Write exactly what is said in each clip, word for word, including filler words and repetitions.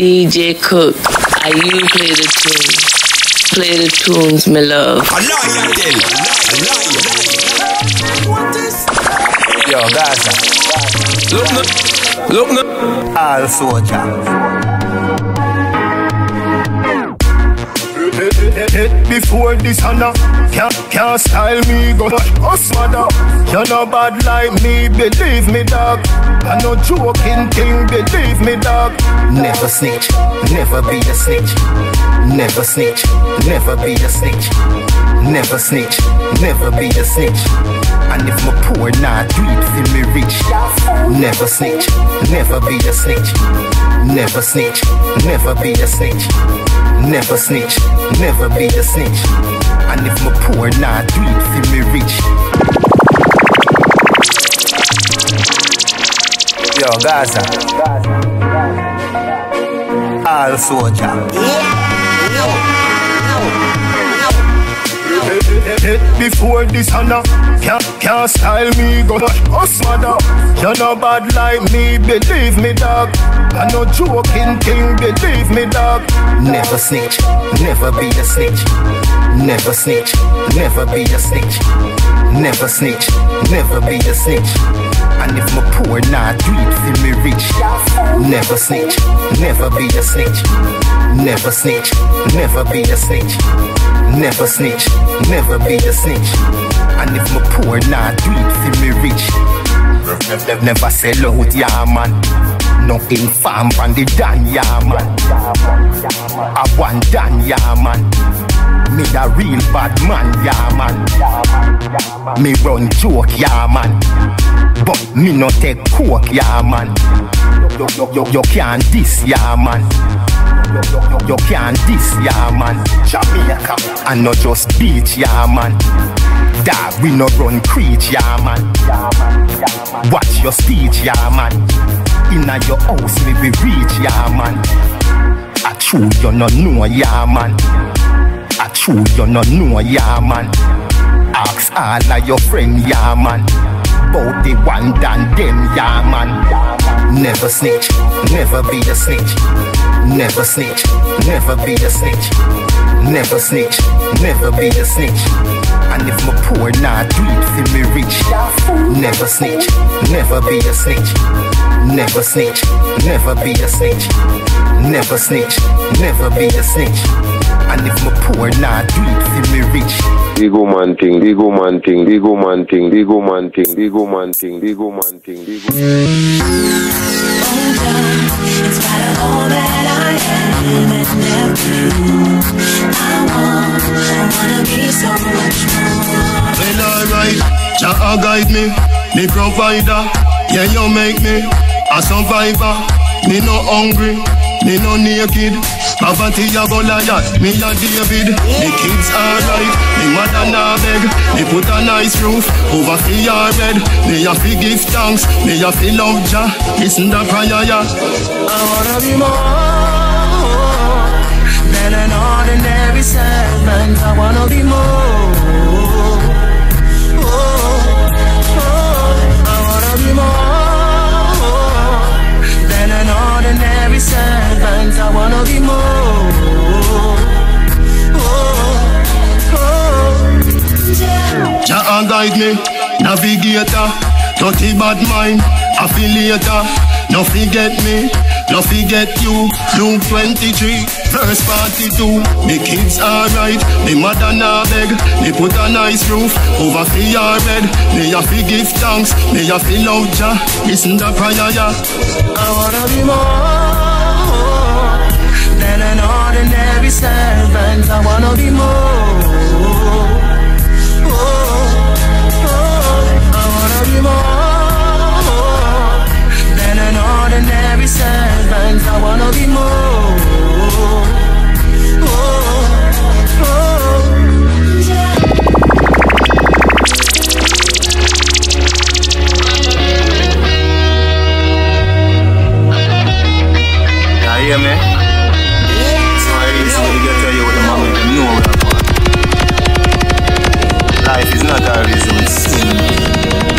D J Cook, I you play the tunes. Play the tunes, my love. I know you did. What is that? Yo, Gaza. Look, look, look, look. All soldier. Before this, Hannah can't, can't style me. Go back, us, mother. You're not bad like me, believe me, dog. I'm no joking thing, believe me, dog. Never snitch, never be a snitch. Never snitch, never be a snitch. Never snitch, never be a snitch. And if my poor not do it for me rich. Never snitch, never be a snitch. Never snitch, never be a snitch. Never snitch, never be a snitch. And if my poor not do it for me rich. Yo, Gaza. All soldier. Before this, Hannah can't, can't style me. Go back, us, mother. You're not bad like me, believe me, dog. I'm no joking thing, believe me, dog. Never snitch, never be a snitch. Never snitch, never be a snitch. Never snitch, never be a snitch. And if my poor not do it for me rich. Never snitch, never be a snitch. Never snitch, never be a snitch. Never snitch, never be a snitch. And if my poor not do it for me rich. Never sell out, yeah man. Nothing farm from the Dan, yeah man. I want Dan, yeah man. Me a real bad man, yeah man. Me run joke, yeah man. But me no take coke, yeah man. You, you, you, you can't diss, yeah man. You, you, you can't diss, yeah man. Jamaica, and not just beach, yeah man. That we no run creech, yeah man. Watch your speech, yeah man. Inna your house me we reach, yeah man. A true you no know, yeah man. A true you no know, yeah man. Ask all of your friend, yeah man. Bout the one than them, yeah man. Never snitch, never be a snitch. Never snitch, never be a snitch. Never snitch, never be a snitch. And if my poor not do it for me rich. Never snitch, never be a snitch. Never snitch, never be a snitch. Never snitch, never be a snitch. And if my poor not do it for me rich. Ego man thing, ego man thing, ego man thing, ego man thing, ego man thing, ego man thing, ego. In spite of all that I am and everything I want, I wanna be so much more. When I ride, Jah guide me, me provider. Yeah, you make me a survivor. Me no hungry, me no naked. Poverty a go like that, me a David. Me kids are right, me mother na beg. Me put a nice roof over for your bed. Me a fi give thanks, me a fi love Jah. Listen to prayer, yeah. I wanna be more than an ordinary servant. I wanna be more. Oh, oh, oh. I wanna be more than an ordinary servant. I wanna be more. Jah guide me, navigator. Dirty bad mind, affiliator. No forget me, no forget you. Luke twenty-three, verse forty-two. Me kids are right, me mother na beg. Me put a nice roof over for your bed. Me a fi give thanks, me a fi love Jah. Listen to prayer, yeah. I wanna be more than an ordinary servant. I wanna be more. I wanna be more. Oh, oh, oh. Yeah. Now you hear me? Yeah. So I really somebody get to you with the moment and know what I want. Life is not a reason.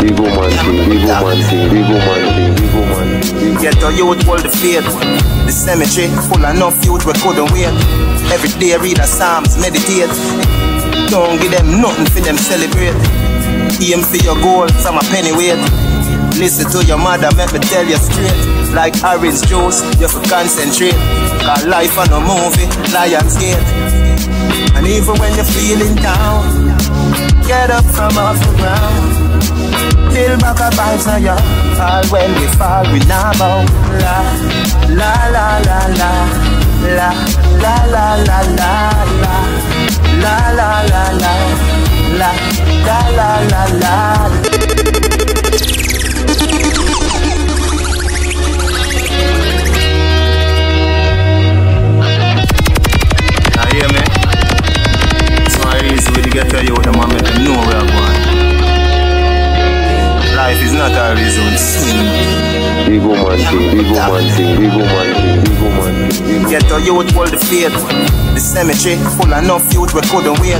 Ego man thing, ego man thing, ego man thing, ego man thing. Get to you with all the faith. the cemetery, full of no youth we couldn't wait. Every day read the psalms, meditate. Don't give them nothing for them celebrate. Aim for your goal from a penny weight. Listen to your mother, make me tell you straight. Like orange juice, you have to concentrate. Cause life on a movie, Lion's Gate. And even when you're feeling down, get up from off the ground. Till back a vibes on ya. All when we fall, we now bow. La, la, la, la, la. La, la, la, la, la, la. La, la, la, la. La, la, la, la, la. Now hear me? It's not easy to get to you with the man make them know where I'm going. Life is not our results. Big woman thing, big woman thing, big woman thing, big woman thing. Get a youth world the faith. The cemetery full of enough youth we couldn't wait.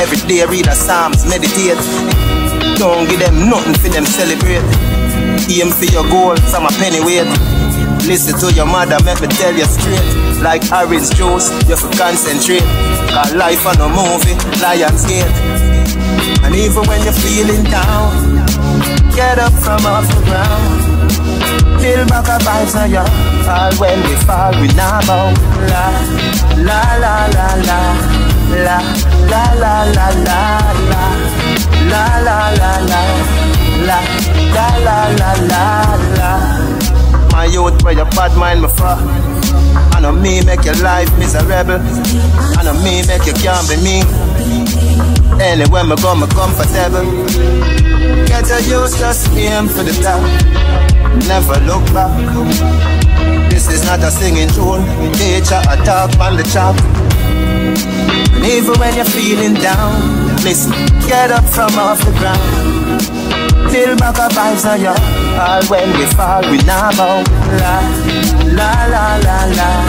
Every day read the psalms, meditate. Don't give them nothing for them celebrate. Aim for your goal from a penny weight. Listen to your mother, make me tell you straight. Like orange juice, you have to concentrate. Cause life on a movie, Lion's Gate. And even when you're feeling down, get up from off the ground. Till back a vibes on ya. All when we fall, we now bow. La, la, la, la, la. La, la, la, la, la, la. La, la, la, la. La, la, la, la, la, la. My youth, where your bad mind me for? I know me make your life miserable. I know me make you can't be me. Anywhere me go, me comfortable. Get a youth, just aim for the top. Never look back. This is not a singing tune. Nature attack on the chop. And even when you're feeling down, listen, get up from off the ground. Till back a vibes on ya. All when we fall, we now bow. La, la, la, la, la.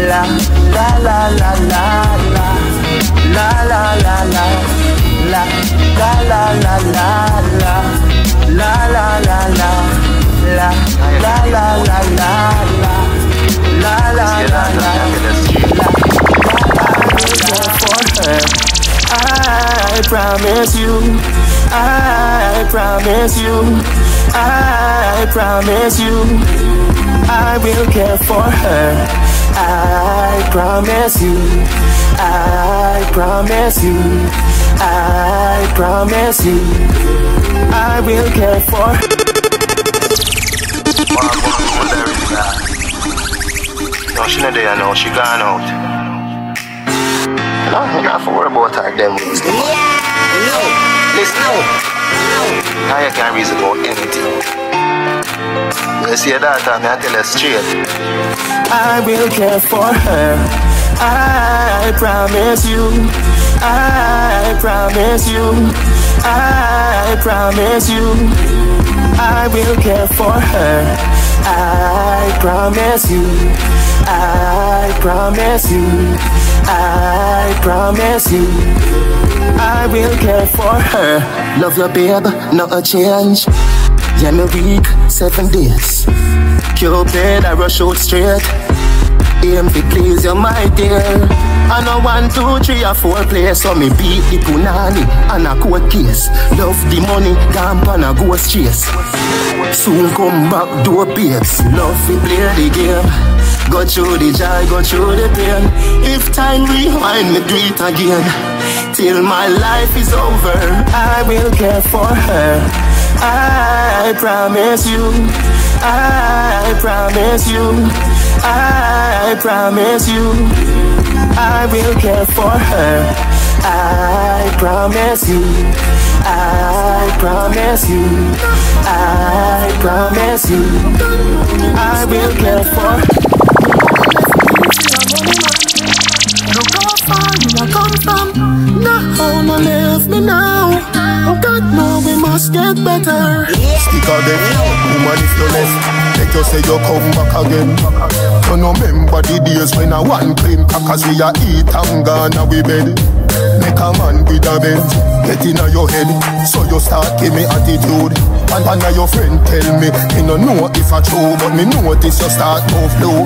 La, la, la, la, la, la. La, la, la, la. La, la, la, la, la, la. La, la, la, la. La, la, la, la, la, la. La, la, la, la. I promise you, I promise you, I promise you, I will care for her. I promise you, I promise you, I promise you, I will care for her. No, she not there now, she gone out. No, you not have to worry about her, them ones. No, no, listen now. Now you can't reason about anything. You see her daughter, I tell her straight. I will care for her. I promise you. I promise you, I promise you, I will care for her. I promise you, I promise you, I promise you, I will care for her. Love your babe, not a change. Yeah, me week, seven days. Cupid, I rush out straight. Aim to please you, my dear. I know one, two, three, or four players, so me beat the punani and a court case. Love the money, damp and a ghost chase. Soon come back, door babes. Love we play the game. Go through the joy, go through the pain. If time rewind, me do it again. Till my life is over, I will care for her. I promise you, I promise you, I promise you, I will care for her. I promise you, I promise you, I promise you, I will care for her. Look how far I come from. Not how I left me now. Oh God, now we must get better. Stick out them, woman if you left. Let you say you come back again. You know, remember the days when I want cream crackers, we a eat and gone away bed. Make a man with a bed, get in your head. So you start give me attitude. And one of your friend tell me, you don't know if I true, but me notice you start move low.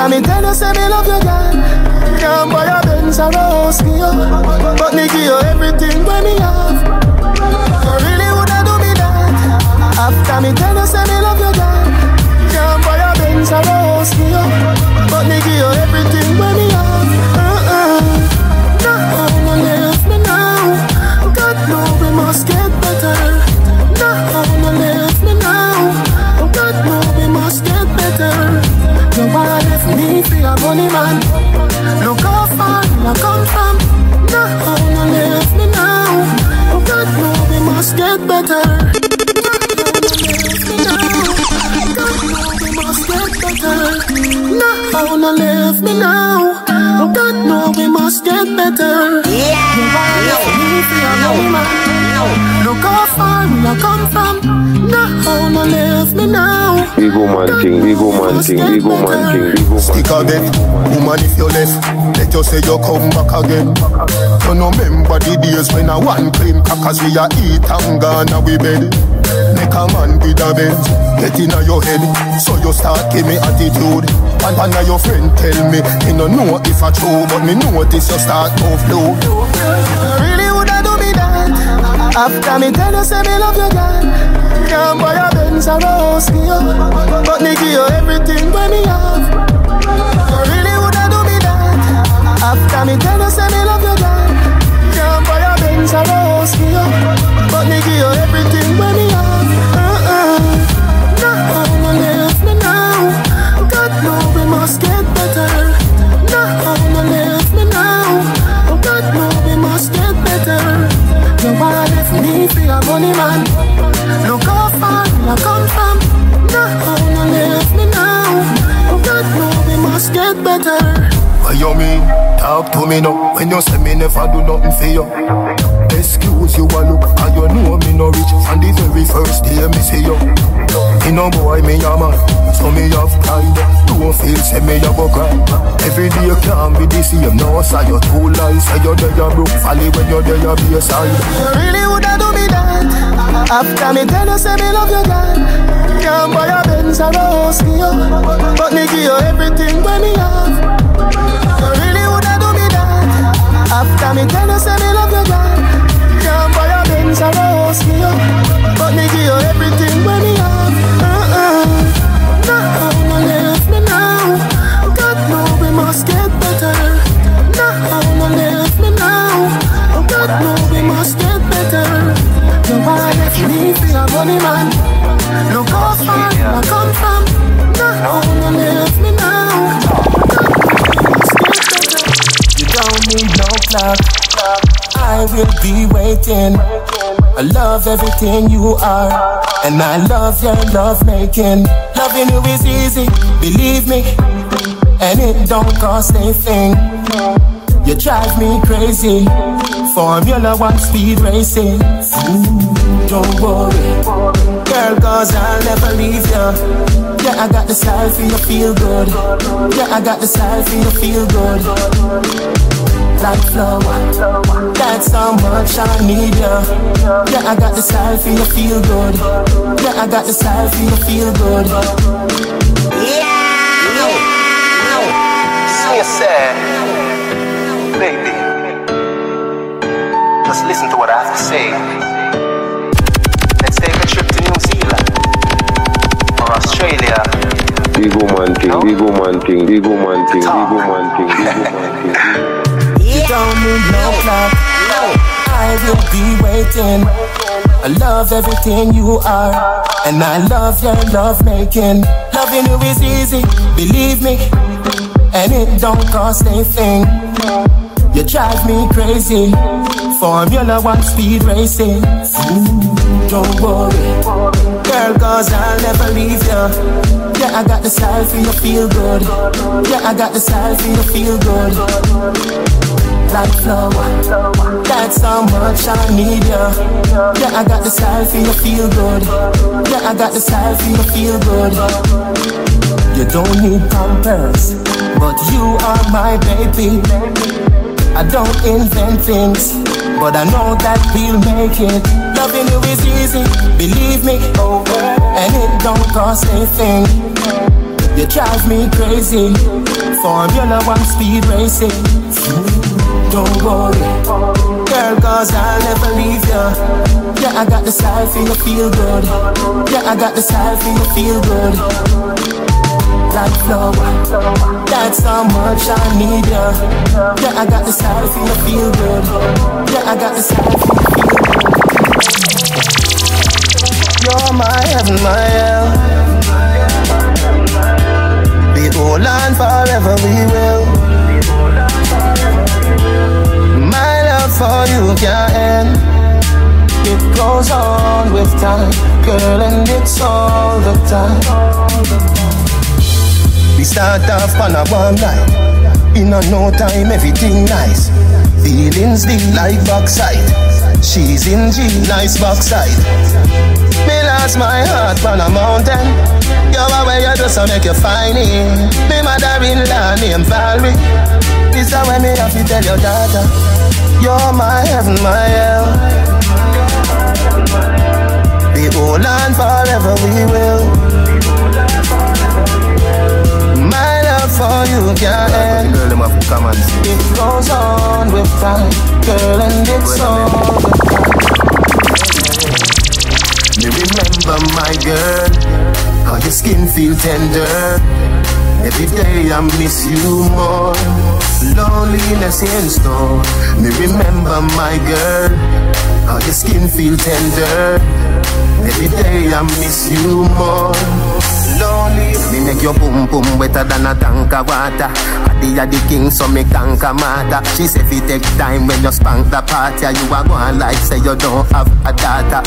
Can me tell you say me love you, girl? Can't buy a Benz or a house for you, but me give you everything when me have. You really woulda do me that? After me tell you say me love you, girl? Can't buy a Benz or a house for you, but me give you everything when me have. Uh-uh, no, no leave me now. God knows we must get better. No, no leave me now. God knows we must get better. You are left me for a money man. Look how far I come from. No, no leave me now. God knows we must get better. God knows we must get better. No, no leave me now. God knows we must get better. Yeah. You are left me for a money man. Look how far I come from. No, no leave me now. We go man thing, we go man thing, we go man thing, we go man thing. Stick again, woman if you left, let you say you come back again. You know remember the days when I one cream crackers we a eat and gone a we bed. Make a man with a bed, get inna your head, so you start give me attitude. And one of your friend tell me, you no know if I true, but me notice you start to flow. Really woulda do me that? After me tell you say me love you, girl. Can't buy a Benz or a house for you, but me give you everything when me have. You really woulda do me that? After me tell you say me love you, girl. Can't buy a Benz or a house for you, but me give you everything when me have. Uh-uh, no, no leave me now. God knows we must get better. No, no leave me now. God knows we must get better. You wanna left me for a money man. Look how far I come from. No, no leave me now. God knows we must get better. Why you mean? Talk to me now. When you say me never do nothing for you. Excuse you a look, and you know me no rich. From the very first day me see you. You know boy me a man, so me have pride. Don't feel say me a go cry. Every day can be the same. No say you too lies, say you dey a broke valley when you dey a be a side. You really woulda do me that? After me tell you say me love you, girl. Can't buy a Benz or a house for you, but me give you everything when me have. You really woulda do me that? After me tell you say me love you, girl. Can't buy a Benz or a house for you, but me give you everything when me have. Uh-uh, no, no leave me now. God knows we must get better. No, no leave me now. God knows we must get better. You wanna let me be a money man. Look how far I come from. No, no leave me now. You don't need no clock. I will be waiting. I love everything you are, and I love your love making. Loving you is easy, believe me, and it don't cost a thing. You drive me crazy. Formula One speed racing. Ooh, don't worry, girl, cause I'll never leave you. Yeah, I got the style for you feel good. Yeah, I got the style for you feel good. Like flower, that's how much I need you. Yeah, I got the style for you feel good. Yeah, I got the style for you feel good. Yeah, no, no, so sad, baby. Just listen to what I have to say. Let's take a trip to New Zealand or Australia. We go man thing, we go man thing, we go man thing, we go man thing, we go man thing. You don't need no clock. I will be waiting. I love everything you are, and I love your love making. Loving you is easy, believe me, and it don't cost a thing. You drive me crazy. Formula One speed racing. Ooh, don't worry, girl, cause I'll never leave you. Yeah, I got the style for you feel good. Yeah, I got the style for you feel good. Like flower, that's how much I need you. Yeah, I got the style for you feel good. Yeah, I got the style for you feel good. You don't need Pampers, but you are my baby. I don't invent things, but I know that we'll make it. Loving you is easy, believe me, oh, and it don't cost anything. You You drive me crazy. Formula One speed racing. Don't worry, girl, cause I'll never leave ya. Yeah, I got the style for you feel good. Yeah, I got the style for you feel good. Like flower, that's how much I need ya. Yeah, I got the style for you feel good. Yeah, I got the style for you feel good. You're my heaven, my hell. Hold on forever we will. My love for you can't end. It goes on with time, girl, and it's all the time. We start off on a warm night. In a no time everything nice. Feelings deep like backside. She's in G, nice backside. Me lost my heart on a mountain. You're away, you just to make you find it. Me mother-in-law named Valerie. This is why me have to tell your daughter. You're my heaven, my hell. We hold on forever we will. My love for you can't end. It goes on with time, girl, and it's on with time. You remember my girl. How your skin feel tender. Every day I miss you more. Loneliness in store. Me remember my girl. How your skin feel tender. Every day I miss you more. Lonely. Me make your boom boom wetter than a tank of water. Adi a the king so me tank a matter. She say fi take time when you spank the party. You a gone like say you don't have a daughter.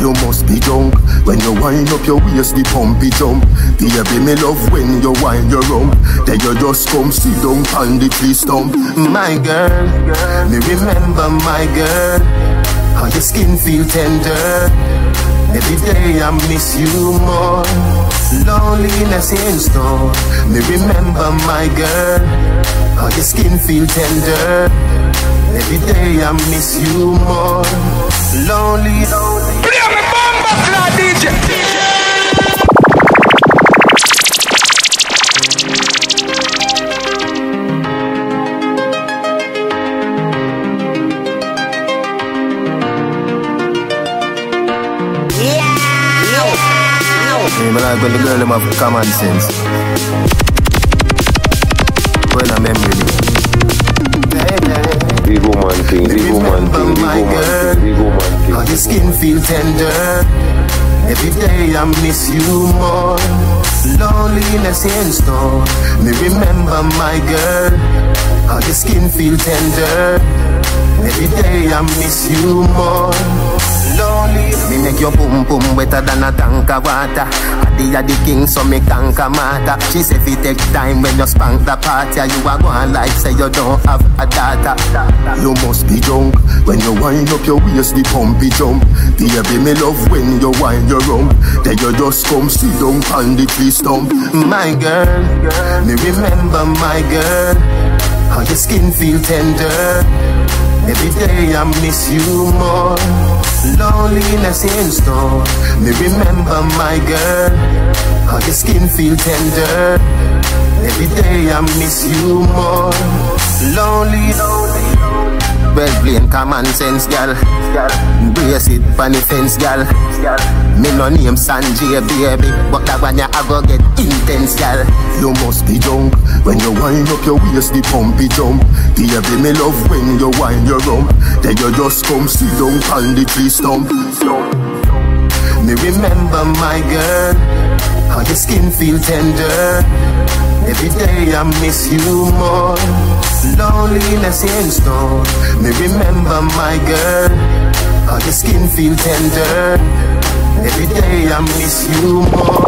You must be drunk. When you wind up your waist, the pumpy jump. Baby, me love when you wind your rump. Then you just come sit down on the tree stump. My girl, me remember my girl. How your skin feel tender. Every day I miss you more. Loneliness in store. Me remember my girl. How your skin feel tender. Every day I miss you more. Lonely, lonely. D J. Yeah, I like when the girl them have common sense. When I memory. Big woman thing, big woman thing, big woman thing, big woman thing. How your skin feel tender. Every day I miss you more. Loneliness in store. Me remember my girl. How your skin feel tender. Every day I miss you more. Lonely. Me make your boom boom wetter than a tank of water. Adi a the king so me tank a matter. She say fi take time when you spank the party. You a gone like say you don't have a daughter. You must be drunk. When you wind up your waist the pumpy jump. Baby me love when you wind your rump. Then you just come sit down on the tree stump. My girl, me remember my girl. How your skin feel tender. Every day I miss you more. Loneliness in store. Me remember my girl. How your skin feel tender. Every day I miss you more. Lonely, lonely. Well plain common sense, gal. Brace it funny fence, gal. Me no name Sanjay, baby, but that one ya I go get intense, gal. You must be drunk. When you wind up your waist, the pumpy jump. Baby, me love when you wind your rump. Then you just come sit down on the tree stump. Me remember my girl. How your skin feel tender. Every day I miss you more. Loneliness in store. Me remember my girl. How your skin feel tender. Every day I miss you more.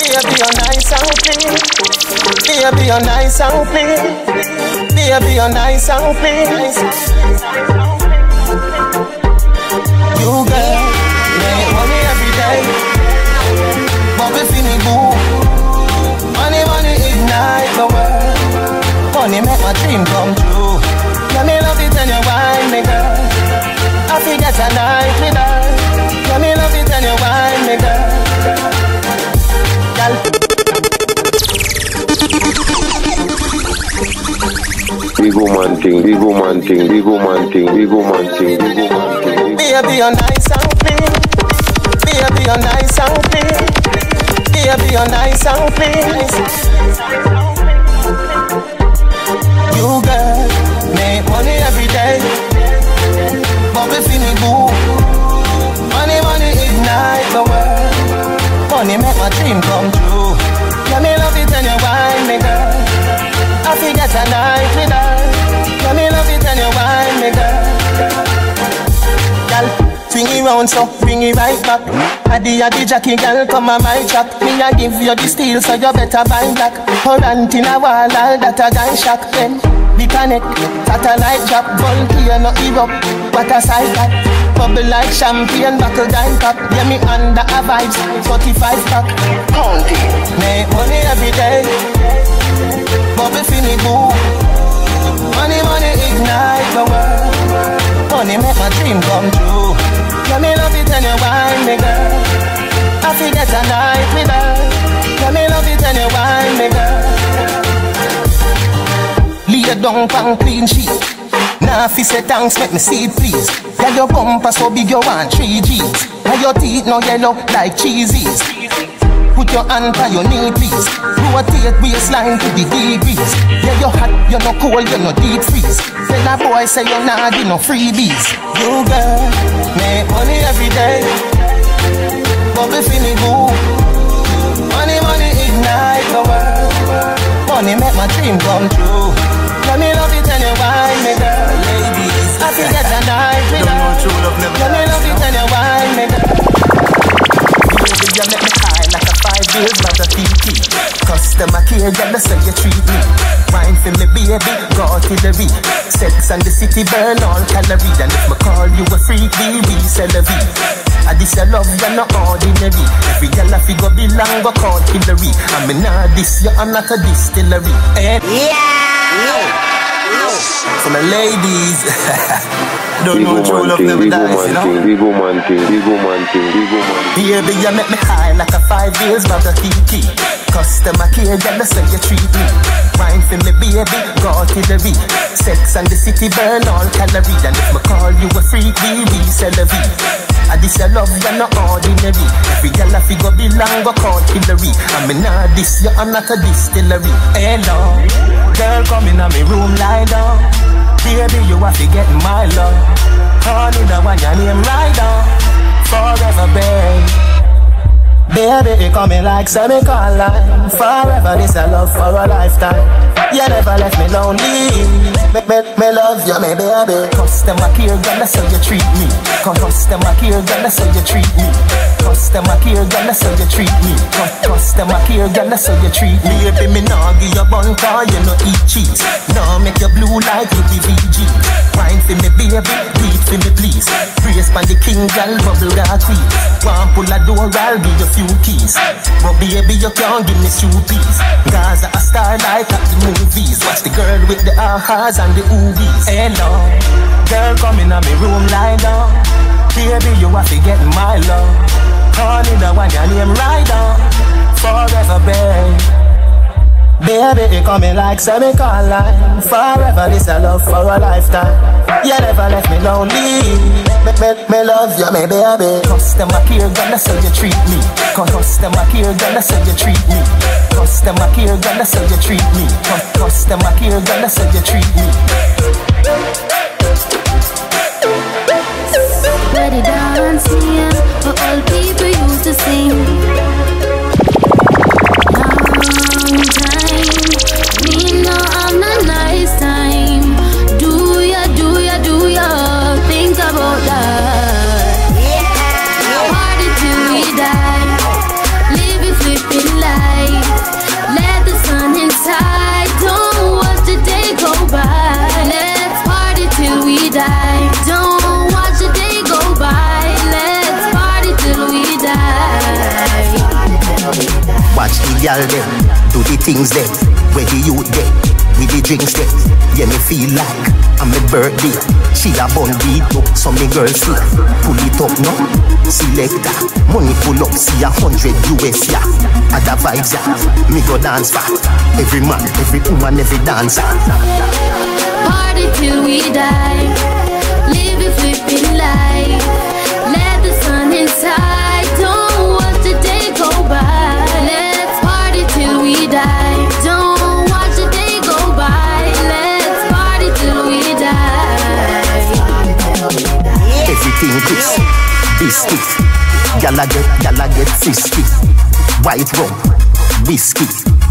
Baby, you're nice and clean. Baby, you're nice and clean. Baby, you're nice and clean. You girl, make money every day. But we feel me boo. Money, money ignite the world. Money make my dream come true. Yeah, me love it when you wine me, girl. I forget a night with her. Yeah, me love it when you wine me, girl. I'll go man thing, we go man thing, we go man thing, we go man thing, we go man thing. Baby, you're nice and clean. Baby, you're nice and clean. Baby, you're nice and clean. You girl make money every day, but we feeling good. Money, money ignite the world. Money make my dream come true. Yeah, me love it when you wine me, girl. I forget a night with her. Let me love it and you wine me, girl. Girl, swing it round so, bring it right back. Addy, addy, Jackie, girl, come on my track. Me a give you the steel, so you better buy back. Current in a wall, all that a gun shock. Then, the panic, satellite drop. Ball here, no Europe, what a sight that. Bubble like champagne, buckle dime pop. Yeah, me under a vibes, forty-five pack. Counting, make money every day. But we feel it good. Money, money ignite the world. Money make my dream come true. Let me love it and you wine me, girl. I forget a night with her. Let me love it and you wine me, girl. Lay it down on clean sheet. Now if you say thanks, make me see it please. Yeah, your bumper so big you want three G's. Now your teeth no yellow like cheesies. Put your hand by your knee, please. Rotate waistline to the degrees. Yeah, you're hot, you're no cold, you're no deep freeze. Tell a boy say you're not getting no freebies. You girl, make money every day, but we feeling good. Money, money ignite the world. Money make my dream come true. Let me love it and you wine me, girl. Ladies, I forget a night with her. Let me love it and you wine me, girl. You make me high like a five bills, not a T T. Customer care, yeah, that's how you treat me. Wine for me, baby, got artillery. Sex and the city burn all calories. And if me call you a freak, we resell a V. And this your love, you're not ordinary. Every girl I figure belong, go call Hillary. I mean, nah, this, you, I'm like a distillery. Eh? Yeah! Yeah. For my ladies, don't know true love never dies, you know. We go man thing, we go man thing, we go man thing. Baby, you make me high like a five years but a T T. Customer care, yeah, that's how you treat me. Wine for me, baby, got artillery. Sex and the city burn all calories. And if me call you a freak, we resell a V. And this your love, you're not ordinary. Every girl I figure belong, go call Hillary. I mean, nah, this, you, I'm like a distillery. Hello. Girl, come in on me room, lie down. Baby, you have to get my love. Honey, the one your name, lie down. Forever, babe. Baby, you coming like semicolon. Forever, this a love for a lifetime. You never left me lonely. Me, me, me love you, me baby. Customer care, girl, that's how you treat me. Customer care, girl, that's how you treat me. Customer care, girl, that's how you treat me. Customer care, girl, that's how you treat me. Baby, me nah give you bun car, you no eat cheese. Nah make you blue like you the V G. Wine for me, baby, beat for me, please. Praise for the king, girl, bubble that tea. One pull a door, I'll give you few keys. But baby, you can't give me two peas. Gaza a star like at the movies. Watch the girl with the ahas and the oobies. Hello, girl, come in on me room, lie down. Baby, you have to get my love. Honey, the one your name, right down. Forever, babe. Baby, you coming like semicolon. Forever, this a love for a lifetime. You never left me lonely. Me, me, me love you, me baby. Customer care, girl, that's how you treat me. Customer care, girl, that's how you treat me. Customer care, girl, that's how you treat me. Customer care, girl, that's how you treat me. Where the dance is, for all people used to sing. Long time, we know I'm not nice time. Do ya, do ya, do ya, think about that. Yeah, how hard it till we die. Live a flipping life. Let the sun inside, don't watch the day go by. Let's party till we die. Don't watch the gal them, do the things them, where the youth them, with the drinks them. Yeah, me feel like I'm a birthday. She a bun beat up, so me girls see. Pull it up now, select her. Money pull up, see a hundred U S, yeah. Other vibes, yeah, me go dance fat. Every man, every woman, every dancer. till we die. Live a flipping life. Let the sun inside. Don't watch the day go by. Let's party till we die. Don't watch the day go by. Let's party till we die. Everything crisp, biscuit. Gala get, gala get frisky. White rum, whiskey.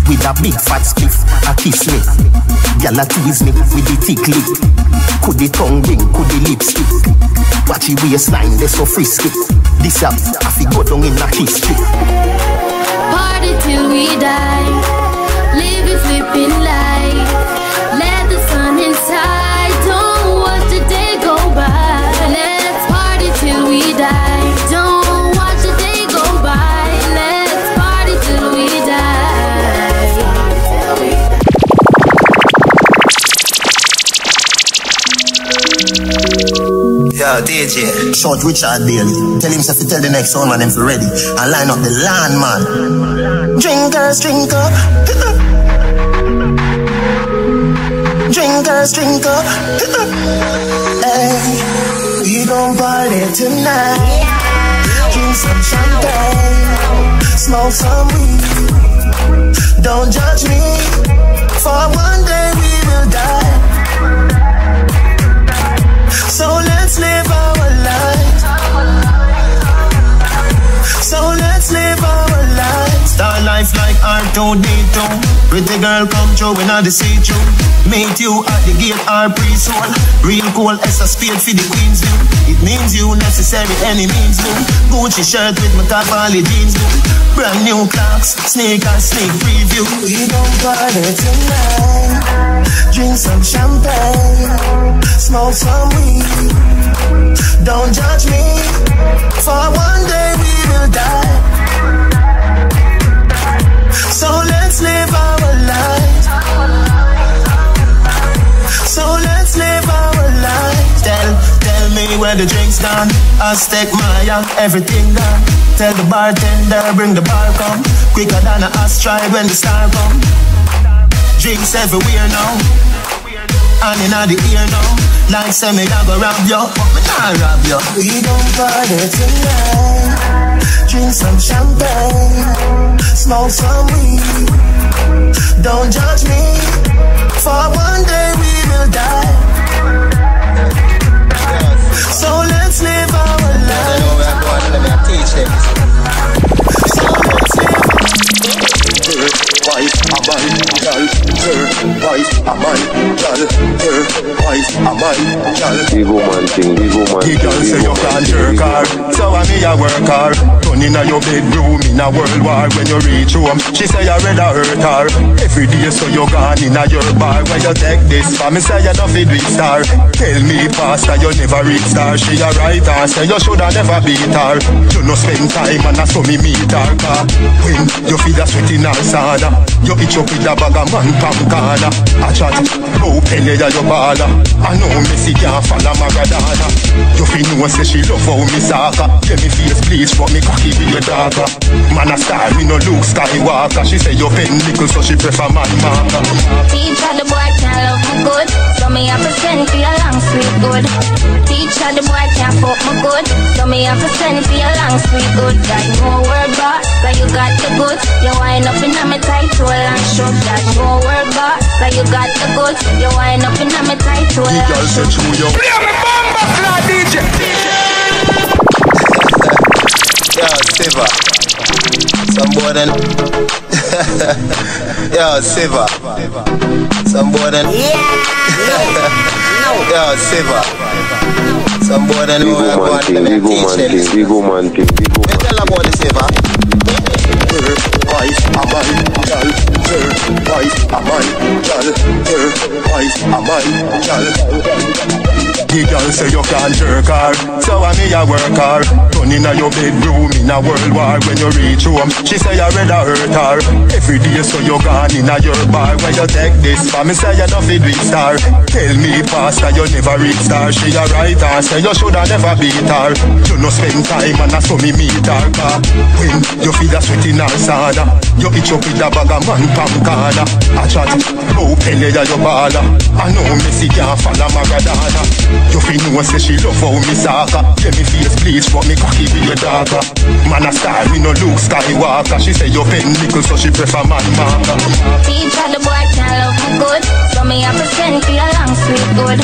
With a big fat spliff, a kiss me. Gyal a tease me with the thick lip. Could the tongue ring, could the lipstick. Watch the waistline, they so frisky. This up, I fi go down in a history. Party till we die. Live a flipping life. Let the sun inside. Don't watch the day go by. Let's party till we die. Don't watch the day go by. Let's party till we die. Yo, D J Short Richard Bailey. Tell him to tell the next one man him for ready. And line up the land man. Drinkers, drink up. Drinkers, drink up. Hey, we gon' party tonight. Drink some champagne, smoke some weed. Don't judge me, for one day we will die. So let's live our lives. So let's live our lives. Star life like R two D two. Pretty girl come through when I deceive you. Meet you at the gate or pre-soul. Real cool as a spade for the queens do. It means you necessary any means do. Gucci shirt with my top Harley jeans do. Brand new clocks, sneakers, sneak preview. We gon' party tonight. Drink some champagne, smoke some weed. Don't judge me, for one day we will die. So let's live our lives. So let's live our lives. Tell, tell me where the drink's done. I'll stick my young, everything done. Tell the bartender, bring the bar come. Quicker than an asteroid when the star come. Drinks everywhere now, and in the ear now. Like say me I go rob you, but me nah rob you. We gon' party tonight. Drink some champagne, smoke some weed. Don't judge me, for one day we will die. So let's live our life. So let's live. Wife a man, girl, girl. Wife a man, girl, girl. Wife a man, girl. Evil man thing, evil man thing. He girl say you can't jerk her, so I me a work her. Turn inna your bedroom in a world war. When you reach home, she say I rather hurt her. Every day so you gone inna your bar. When you take this, for me say you not fit with star. Tell me pastor you never reach star. She a writer, say you shoulda never beat her. You no spend time and a so me meet her. When you feel a sweat in her sauna. You eat your pita bag a man pam kana. A chat, no pele ya your bala. I know me see ya falla magadana. You fi know say she love how me saka. Get me face please for me cocky be your darker. Man a star, me no look Skywalker. She say you pen nickel so she prefer man marker. Teacher the boy can't love me good, so me a percent for your long sweet good. Teacher the boy can't fuck me good, so me a percent for your long sweet good. Got no word boss, but you got the goods. You wind up in a me tight. Tight roll and shove that no word boss, like you got the goods. You wind up in a me tight roll and shove. Play me bomba clad D J. Yo, Siva. Some boy then. Yo, Siva. Some boy then. Yeah. Yo, Siva. Some boy then. Vigo man thing, Vigo man thing, Vigo man thing. You tell about the Siva. Wife a man, girl, girl. Wife a man, girl, girl. Wife a man, girl. The girl say you can't jerk her, so I me a work her. Turn inna your bedroom in a world war when you reach home. She say I rather hurt her. Every day so you gone inna your bar when you take this. For me say you don't fit with star. Tell me pastor you never reach star. She a writer, say you shoulda never beat her. You no spend time and a so me meet her. When you feel a sweat in her soda, you itch up with a bag of man pancada. I chat, oh pele ya your baller. I know me see can't follow Maradona. You feel no say she love how me soccer. Get me face bleach but me cocky be a darker. Man a star, me no Luke Skywalker. She say you bend nickel so she prefer man marker. Teach her the boy can't love me good, so me a percent for your long sweet good.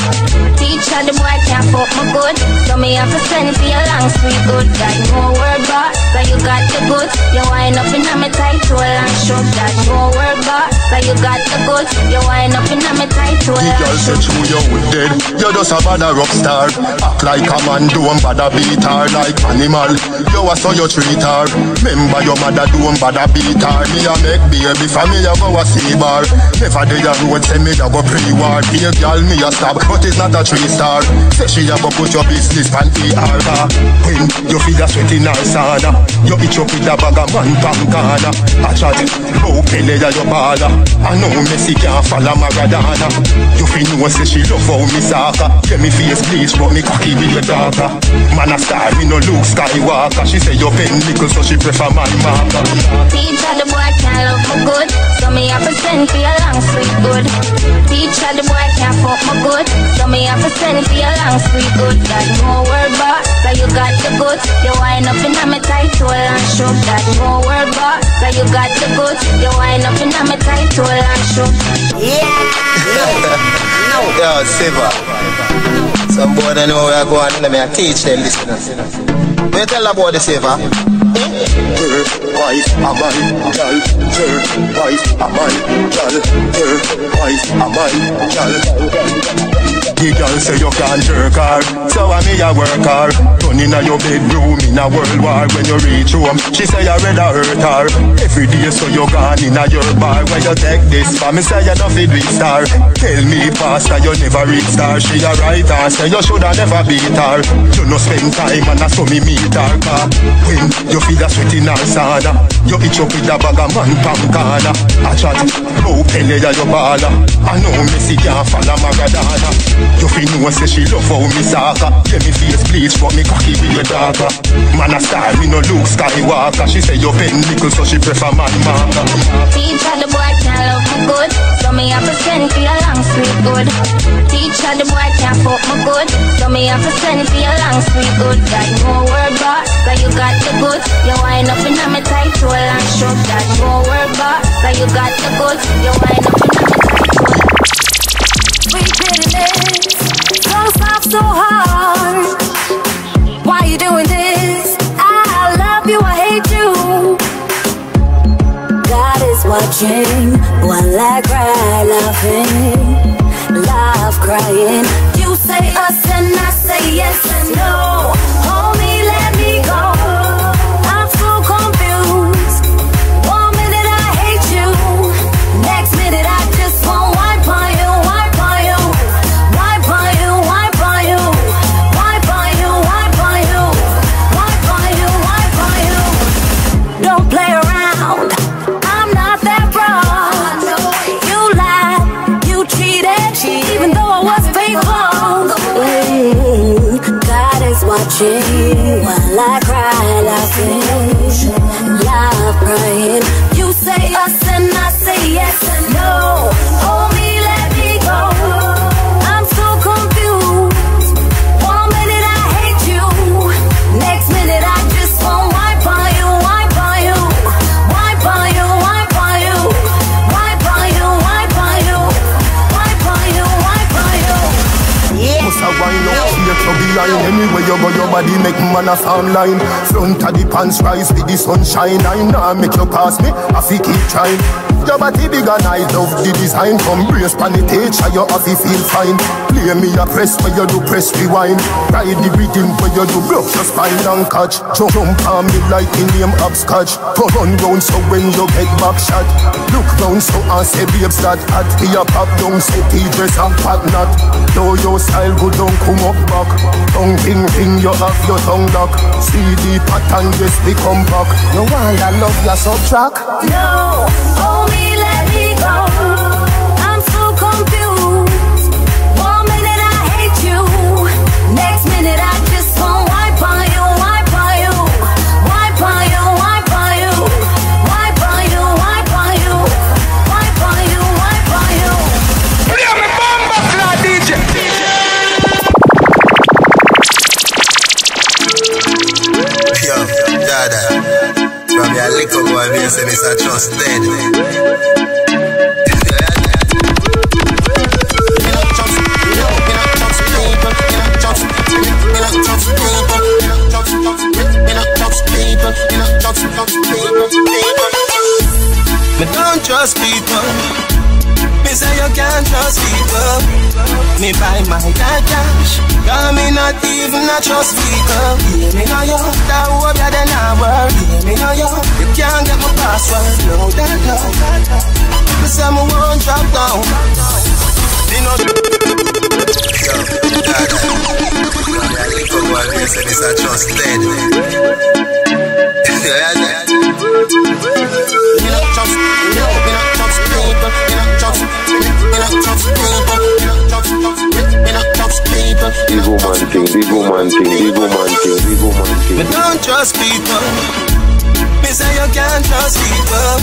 Teach her the boy can't fuck me good, so me a percent for your long sweet good. Got no word boss, so you got the goods. You wind up in a me tight to a long show. Got no word boss, so you got the goods. You wind up in a me tight to a long show. The girl said you you dead, you just a bad rockstar, act like a man, don't bother beat her like animal. You are so you treat her. Remember your mother, don't bother beat her. Me a make baby for me, I go a sea bar. Never did a road, say me a go pre-war. Be a girl, me a stab, but it's not a three star. Say she a go put your business pan E R. When you feel a sweat in her soda, you itch up with a bag of man pancada. I chat, oh Pele ya your baller. I know Messi can't follow Maradona. You feel no say she love how me soccer. Get me face bleach, but me cocky be a darker. Man a star, me no Luke Skywalker. She say you bend nickel, so she prefer man marker. Teach her the boy can't love me good, so me a percent for your long sweet good. Teach her the boy can't fuck me good, so me a percent for your long sweet good. Got no word boss, so you got the goods. You wind up in a me tight to a long show. Got no word boss, so you got the goods. You wind up in a me tight to a long show. Yeah. No. Yeah, Siva. Some boy they know where I go and let me teach them this. When you tell them about the saver, her wife a man, girl. Her wife a man, girl. Her wife a man, girl. The girl say you can't jerk her, so I me a work her. Turn inna your bedroom in a world war when you reach home. She say I rather hurt her. Every day so you gone inna your bar when you take this. For me say you don't fit with star. Tell me pastor you never reach star. She a writer, say you shoulda never beat her. You no spend time and a so me meet her. When you feel a sweat in her soda, you itch up with a bag of man pancada. I chat, oh Pele ya your baller. I know Messi can't follow Maradona. You feel no say she love how me soccer. Get me face bleach but me cocky be a darker. Man a star, me no Luke Skywalker. She say you bend nickel so she prefer man marker. Teach her the boy can't love me good, so me a percent for your long sweet good. Teach her the boy can't fuck me good, so me a percent for your long sweet good. Got no word boss, so you got the goods. You wind up in a me tight to a long show. Got no word boss, so you got the goods. You wind up in a me tight to a long show. We did it, so soft, so hard. Why you doing this? I love you, I hate you. God is watching, one like cry, laughing, love crying. You say us and I say yes and no. Hold me, let me go. I'm so confused. One minute I hate you, next minute I just won't wipe on you, wipe on you, wipe on you, wipe on you, wipe on you, wipe on you, wipe on you, wipe on you. Don't play around. I'm not that broad. You lied, you cheated, even though I was faithful. God is watching while I cry, laughing, love crying. You say us and I say yes and no. Hold me, let me go. I'm so confused. One minute I hate you, next minute I just won't wipe on you, wipe on you, wipe on you, wipe on you, wipe on you, wipe on you, wipe on you, wipe on you. Yeah. So behind, anywhere you go, your body make man a sound line. Front of the pants rise with the sunshine. I nah make you pass me, I fi keep trying. your body big and I love the design. From brace pan it age, you have to feel fine. Play me a press where you do press rewind. Ride the rhythm where you do block your spine and catch. Jump on me like in name abscotch. Run round so when you get back shot. Look round so and say babes that hot. Be a pop down, say T-dress and pack knot. Though your style go down, come up back. Tongue ring ring, you have your tongue lock. See the pattern, yes they come back. No one that love you subtract. No, only let me go. Yes, and it's a trusted. Me don't trust people. Me say you can't trust people. Me buy my cash, cause me not even a trust people. Yeah, me know you, that hope you then I work. Yeah, me know you, you can't get my password. No, that no, that no. Me say me won't drop down. Me know. Yo, that no. I live for one reason, it's a trusted. Yeah, yeah. Me not trust, me not trust people. Me not trust, me not trust people. Me not trust, me not trust people. Big woman thing, big woman thing, big woman thing, big woman thing. Me don't trust people. Me say you can't trust people.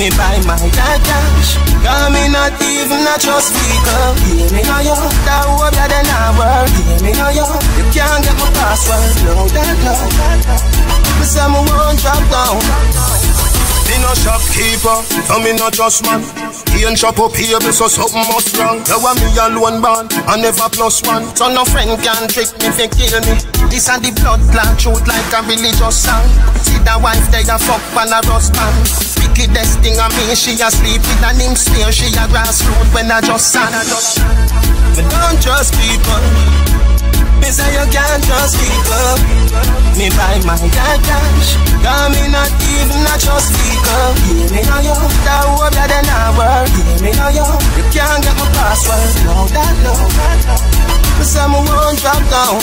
Me buy my cash, cause me not even a trust people. Yeah, me know you, that hope you then I work. Yeah, me know you, you can't get my password. No, that no, that no. Me say me won't drop down. Me no shopkeeper, so me no just man. He ain't shop up here, so something must wrong. Now I'm me alone man, I never plus one. So no friend can trick me, they kill me. This and the blood clan truth like a religious song. See the wife they a fuck and a rust man. Wickedest thing of me, she a sleep with a nymph snare. She a grassroot when I just sang. Me don't trust people. Me say you can't trust people. Me buy my cash, cause me not even a trust people. Yeah, me know you, that hope you then I work. Yeah, me know you, you can't get my password. No, that no, that no. Me say me won't drop down.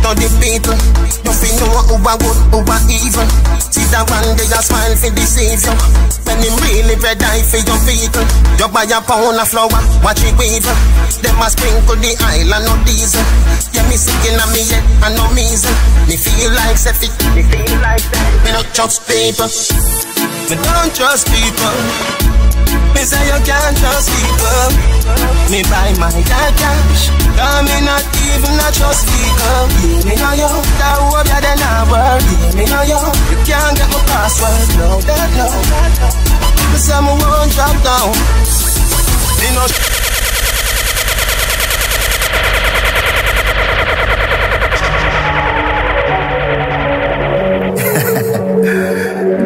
To the people, you feel know who are good, who are evil. See that one day you smile for the savior. When him really red eye for your people. You buy a pound of flour, watch it weaver. Them a sprinkle the island of diesel. Yeah, me singing on me head and no measle. Me feel like Sephi, me feel like that. Me not trust people. Me don't trust people. Me say you can't trust people. Me buy my cash, cause me not even a trust people. Yeah, me know you, that hope you then I work. Yeah, me know you, you can't get my password. No, that no, that no. Me say me won't drop down. Me no.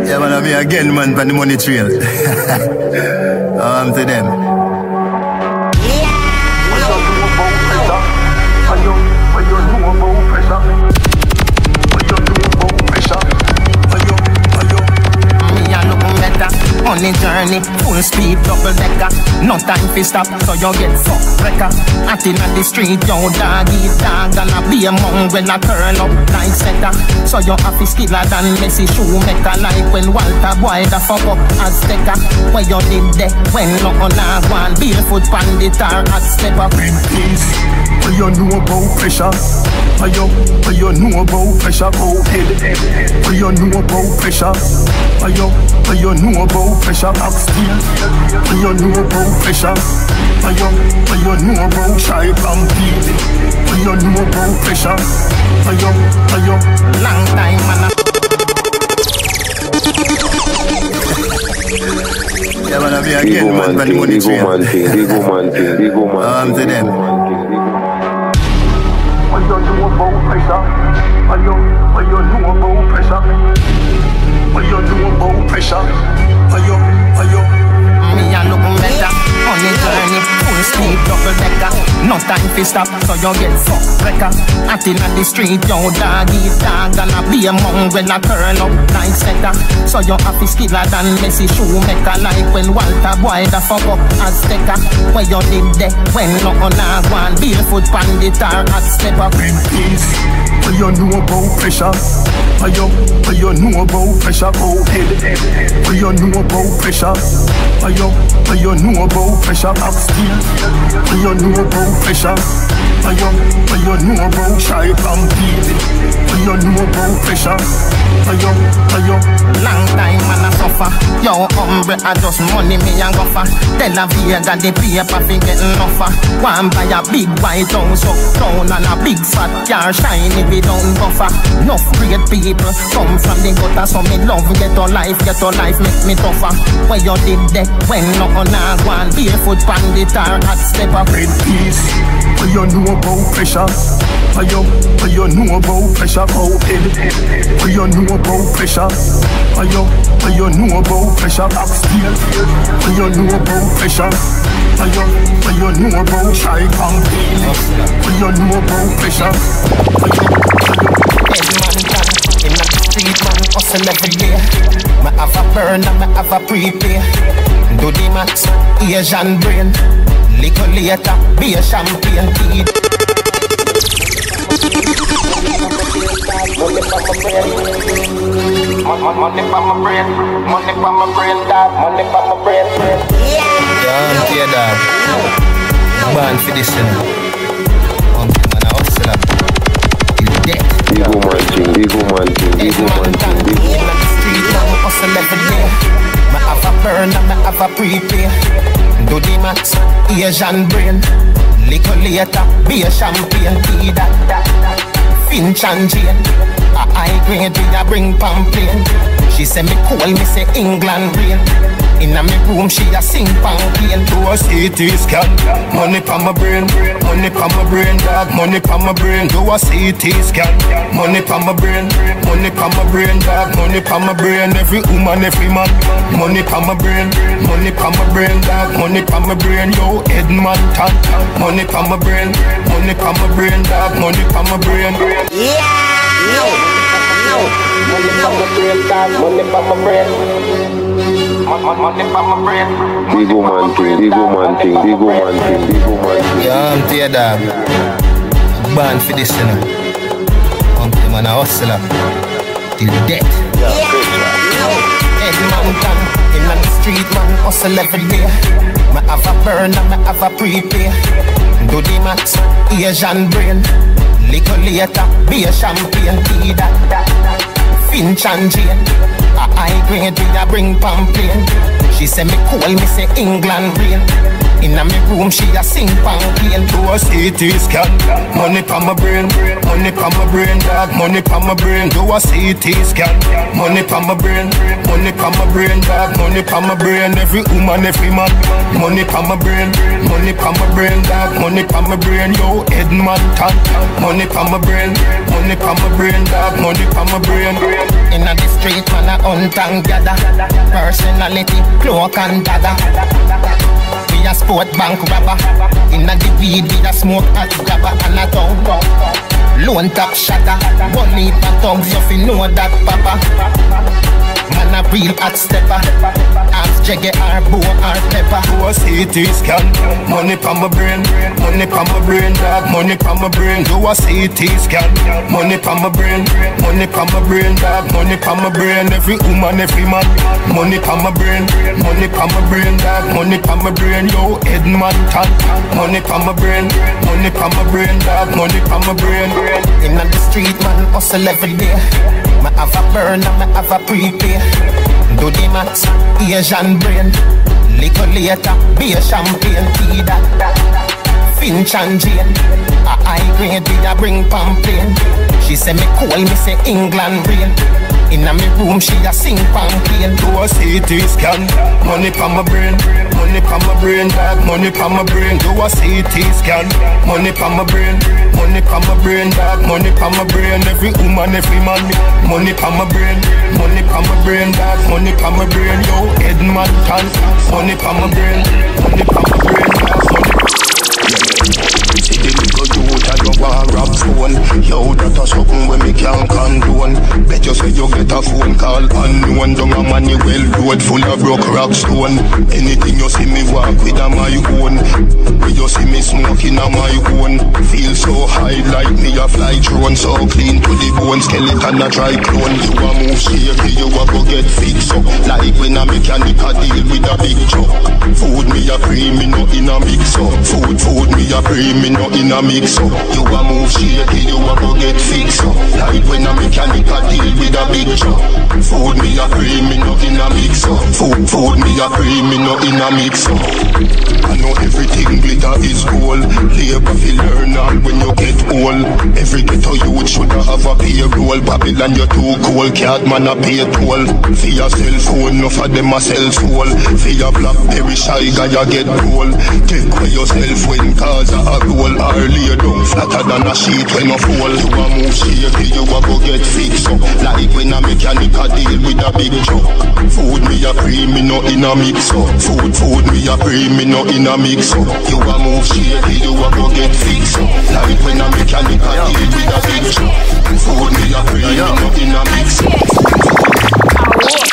Yeah, man, I'm here again, man, for the money trail. Um, to them. On the journey, full speed, double decker. No time for stop, so you get fucked, wrecker. Acting at the street, yo, doggy, dog. And I be among when I turn up like setter. So you have to skiller than Messi shoemaker. Like when Walter Boy, the fuck up Azteca. Where you did that, when no on a wall. Barefoot bandit or at step up. Big please, what you know about pressure? What you, what you know about pressure? Oh, head, head, head. What you know about pressure? What you, what you know about pressure box deal. Do you know about pressure? Do you, do you know about tribe and beat? Do you know about pressure? Do you, do you? Long time man. Yeah, man, I be again man, man, money train. Big man thing, big man thing, big man. Um, to them. What you know about pressure? What you, what you know about pressure? What you know about pressure? What you fi stop, so you get fucked like a acting on the street, yo doggy dog gonna be among when I turn up like setter. So you have fi skiller than Messi shoemaker, like when Walter Boy da fuck up Azteca. Where you did that when no on a one barefoot bandit or hot stepper. Big piece, where you know about pressure? Where you, where you know about pressure? Oh head, where you know about pressure? Where you, where you know about pressure? Up steel, where you know about pressure? Where you, where you know about tribe and beat? Where you know about pressure? Where you, where you? Long time man a suffer. Yo hombre I just money me and guffer. Tell a vega the paper fi get enougher. One buy a big white house up town and a big fat car shiny we don't buffer. Enough great people come from the gutter, so me love get a life, get a life make me tougher. Where you did that when no one a one barefoot bandit or hot stepper? Red peace. Where you know about pressure? Where you, where you know about pressure? Oh head, where you know about pressure? Where you, where you know about pressure? Up steel, where you know about pressure? Where you, where you know about try and deal? Where you know about pressure? Where you, where you? In the street man hustle every day. Me have a burn and me have a prepay. Do the max, Asian brain. Little later, be a champagne kid. Money for my brain, money for my brain, money for my brain, dog, money for my brain. Yeah, yeah, yeah, dog. Born for this, you know. One thing man a hustler, he's dead. Ego man thing, ego man thing, ego man thing, ego man thing. Hustle every day. Me have a burn and me have a prepay. Do the max, Asian brain. Little later, be a champagne. Be that, that, that. Finch and Jane. A high grade, we a bring pamphlet. She say me cool, me say England rain. In a me room, she a sing pamphlet. Do a C T scan. Money pa my brain, money pa my brain, dog. Money pa my brain. Do a C T scan. Money pa my brain, money pa my brain, dog. Money pa my brain. Every woman, every man. Money pa my brain, money pa my brain, dog. Money pa my brain, yo Edmund Tan. Money pa my brain, money pa my brain, dog. Money pa my brain. Yeah. No. Money for my brain, dog, money for my brain. Money for my brain. Ego man thing, ego man thing, ego man thing, ego man thing. Yeah, I'm there, dog. Born for this, you know. I'm the man a hustler till death. Yeah. Every man done in the street, man hustle every day. Me have a burn and me have a prepay. Do the max, Asian brain. Little later, be a champagne. Be that, that, that. Finch and Jane, a high grade we a bring pamphlet. She say me cool, me say England rain. In a me room she a sing pamphlet. Do a C T scan, money pa my brain, money pa my brain, dog, money pa my brain. Do a C T scan, money pa my brain, money pa my brain, dog, money pa my brain. Every woman, every man, money pa my brain, money pa my brain, dog, money pa my brain. Yo Edmund Tan, money pa my brain, money pa my brain, dog, money pa my brain. In the street, man, I hunt and gather. Personality, cloak and dagger. We a sport bank robber. In the weed, we a smoke at dabba. And a town, lone top shatter. Bunny for thugs, you fi know that, papa. Man a real hot stepper. Ask Jaggy or Bo or Pepper. Do a C T scan, money pa my brain, money pa my brain, dog, money pa my brain. Do a C T scan, money pa my brain, money pa my brain, dog, money pa my brain. Every woman, every man, money pa my brain, money pa my brain, dog, money pa my brain. Yo Edmund Tan, money pa my brain, money pa my brain, dog, money pa my brain. In the street, man, hustle every day. Me have a burn and me have a prepay. Do the max, Asian brain. Little later, be a champagne. Be that, that, that. Finch and Jane, a high grade we a bring pamphlet. She say me cool, me say England rain. In a me room she a sing pamphlet. Do a C T scan, money pa my brain, money pa my brain, dog, money pa my brain. Do a C T scan, money pa my brain, money pa my brain, dog, money pa my brain. Every woman, every man, money pa my brain, money pa my brain, dog, money pa my brain. Yo Edmund Tan, money pa my brain, money pa my brain, dog, money. The little youth that you want rob phone. Yo, that a something when me can't condone. Bet you say you get a phone call unknown. Down a Manuel road full of broke rock stone. Anything you see me walk with a my own. When you see me smoking a my own. Feel so high like me a fly drone. So clean to the bone, skeleton a try clone. You a move shaky, you a go get fixed up. Like when a mechanic a deal with a big truck. Food me a pre, me no in a mix up. Food, food me a pre, me no in a mix up. You a move shaky, you a go get fixed up. Like when a mechanic a deal with a big truck. Food me a pre, me no in a mix up. Food, food me a pre, me no in a mix up. I know everything glitter is gold. Labor fi learn all when you get old. Every ghetto youth shoulda have a payroll. Babylon you too cold, cat man a pay toll. Fi a cell phone, nuff a dem a sell soul. Fi a BlackBerry shy guy a get roll. Take away yourself when cars are a roll. Or lay down flatter than a sheet when a fall. You a move shaky, you a go get fixed up. Like when a mechanic a deal with a big truck. Food me a pre, me no in a mix up. Food, food me a pre, me no in a mix up. You a move shaky, you a go get fixed up. Like when a mechanic a deal with a big truck. Food me a pre, me no in a mix up.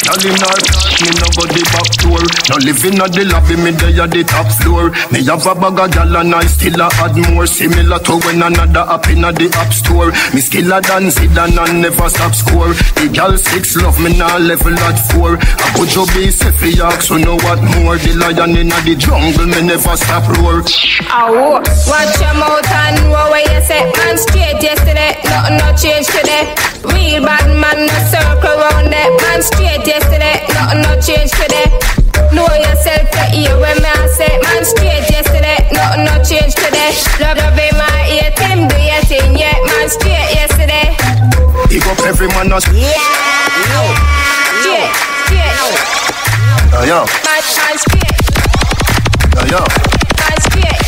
Tell him not, me no go the back door. No living at the lobby, me day at the top floor. Me have a bag of gal and I still a add more. Similar to when another app in the app store. Me still a dance it and I never stop score. The gal six love me now level at four. I put your bass if you ask, so know what more. The lion in the jungle, me never stop roar. Ow, watch your mouth and know where you say. And straight yesterday, nothing no change today. Real bad man, no circle round that man straight. Yesterday, nothing no change today. Know yourself to hear when me I say. Man straight yesterday, nothing no change today. Love, love in my ear, Tim do your thing, yeah. Man straight yesterday. Pick up every man us. Yeah, yeah, yeah, yeah. Uh, yeah. Man, man straight. Uh, yeah. Man straight.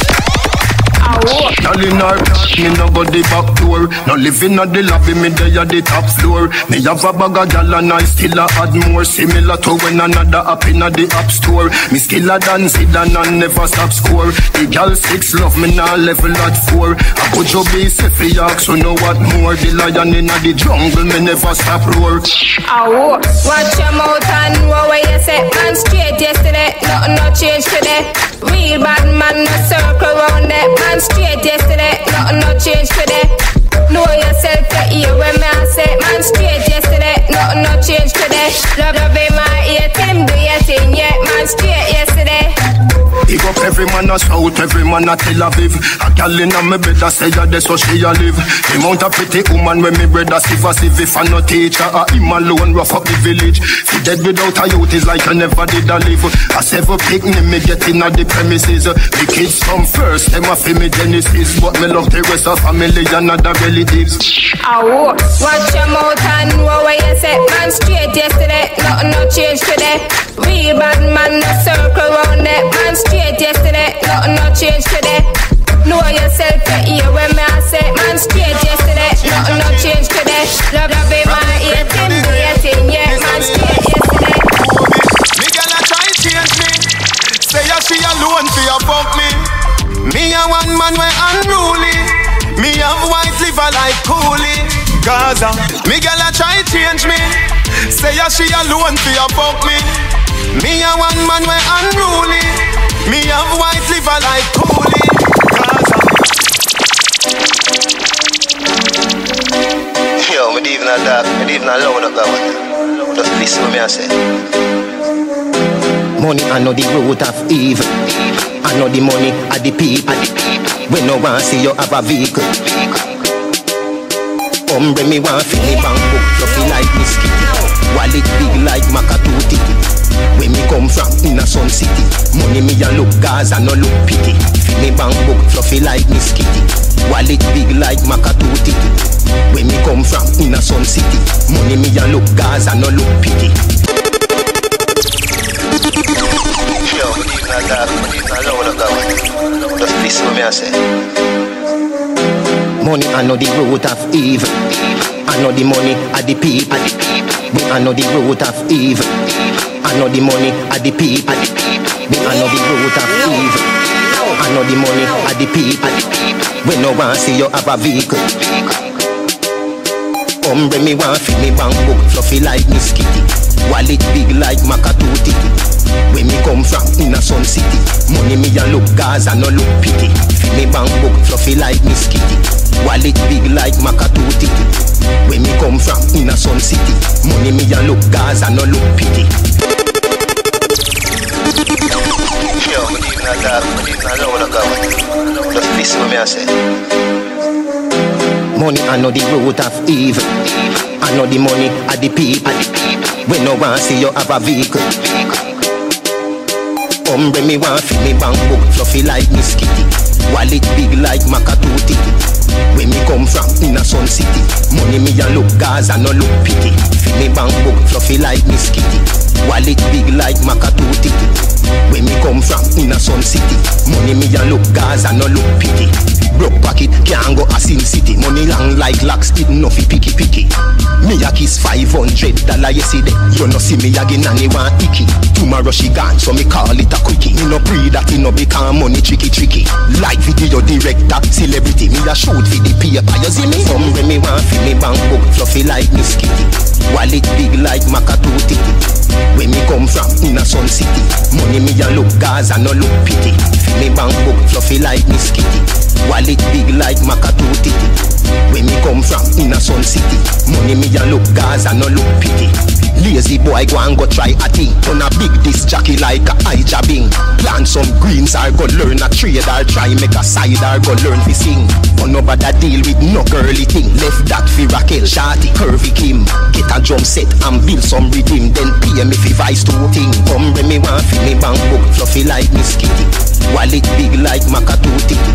Tell him not, me no go the back door. No living at the lobby, me day at the top floor. Me have a bag of gal and I still a add more. Similar to when another app in the app store. Me still a dance it and I never stop score. The gal six love me now level at four. I put your bass if you ask, so know what more. The lion in the jungle, me never stop roar. Ow, watch your mouth and know where you say. Man straight yesterday, nothing no change today. Real bad man, no circle round that man straight. Straight yesterday, nothing no change today. Know yourself to hear when me I say. Man straight yesterday, nothing no change today. Love, love in my ear, Tim do your thing, yeah. Man straight yesterday. Pick up every man a South, every man a Tel Aviv. A gal inna me bed a say a that's how she a live. The amount of pretty woman when me bread a sieve a sieve. If I no teacher a him alone rough up the village. Fi dead without a youth is like I never did a live. A seven picnic me get inna the premises. The kids come first, them a fi me Genesis. But me love the rest of family and other relatives. Ow, watch your mouth and know where you say. Man straight yesterday, nothing no change today. Real bad man no circle round that man. Straight yesterday, nothing no change today. Know yourself to hear when me I say. Man straight yesterday, nothing no change today. Love, love in my ear, Tim do your thing, yeah. Man straight yesterday. Me gala try change me. Say you see alone for you bump me. Me a one man way unruly. Me have white liver like coolie. Gaza, me gala try change me. Say you see alone for you bump me. Me a one man way unruly. Me have white liver like coolie. Yo, me even not dark, me even not loud up that one. Just listen to me I say. Money I know the root of evil. I know the money are the people. When no one see you have a vehicle. Umbre me one fill the bank book. Fluffy like biscuit. Wallet big like Macatoo. Where me come from, in a sun city. Money me a look Gaza, no look pity. Fill me bank book, fluffy like Miss Kitty. Wallet big like Macatoo titty. Where me come from, in a sun city. Money me a look Gaza, no look pity. Yo, we did not that, we did not love the government. Just listen to me I say. Money I know the root of evil. I know the money are the people. We I know the root of evil. I know the money are the people. I know the root of evil. I know the money are the people. We no want see you have a vehicle. Hombre me want fit me bank book, fluffy like Miss Kitty. Wallet big like Macatoo titty. Where me come from, in a sun city. Money me a look Gaza, no look pity. Fill me bank book, fluffy like Miss Kitty. Wallet big like Macatoo titty. Where me come from, in a sun city. Money me a look Gaza, no look pity. Yo, good evening, I got good evening, I don't wanna go. Just listen to me, I say. Money, I know the root of evil. I know the money, I the people. When no one see you have a vehicle. Hombre me want fit me bank book, fluffy like Miss Kitty. Wallet big like Macatoo titty. Where me come from, in a sun city. Money me a look Gaza, no look pity. Fit me bank book, fluffy like Miss Kitty. Wallet big like Macatoo titty. Where me come from, in a sun city. Money me a look Gaza, no look pity. Broke pocket, can't go a sin city. Money long like locks, it no fi picky picky. Me a kiss five hundred dollars yesterday. You no see me again and you want icky. Tomorrow she gone so me call it a quickie. Me no pray that it no become money tricky tricky. Like video director, celebrity. Me a shoot for the paper, you see me? Somewhere me want fi me bank book, fluffy like Miss Kitty. Wallet big like Macatoo titty. Where me come from, in a sun city. Money me a look Gaza, no look pity. Fi me bank book, fluffy like Miss Kitty. Wallet big like Macatoo titty. Where me come from, in a sun city. Money me a look Gaza, no look pity. Lazy boy go and go try a thing. On a big disc jockey like a hijabing. Plant some greens or go learn a trade or try make a side or go learn fi sing. On over that deal with no girly thing. Left that fi Raquel, shawty, curvy Kim. Get a drum set and build some rhythm. Then pay me fi vice two thing. Come when me want fi me bank book, fluffy like Miss Kitty. Wallet big like Macatoo titty.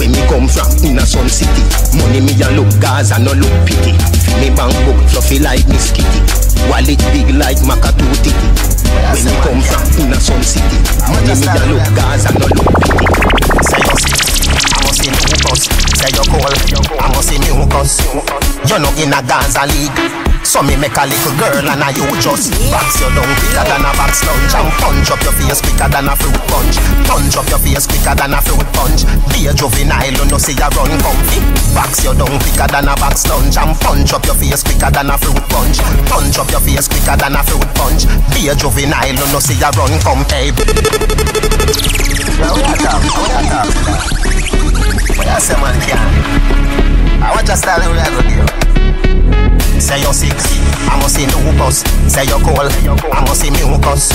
Where me come from, in a sun city. Money me a look Gaza, no look pity. Fi me bank book, fluffy like Miss Kitty. Wallet big like Macatoo titty. When you come from in a sun city. Money me a look Gaza, no look pity. Say you I must see new cuz. Say you call, I must see new cuz. You know in a Gaza league. So me make a little girl and I you just box you down bigger than a box lunch. And punch up your face quicker than a fruit punch. Punch up your face quicker than a fruit punch. Be a juvenile, you no see a run comfy. Box you down quicker than a box lunch. And punch up your face quicker than a fruit punch. Punch up your face quicker than a fruit punch. Be a juvenile, you no see a run comfy. Well, what up? What up? What else am I doing? I want to start a real deal. Say you're sick, I must see new cuz. Say you're cold, I must see new cuz.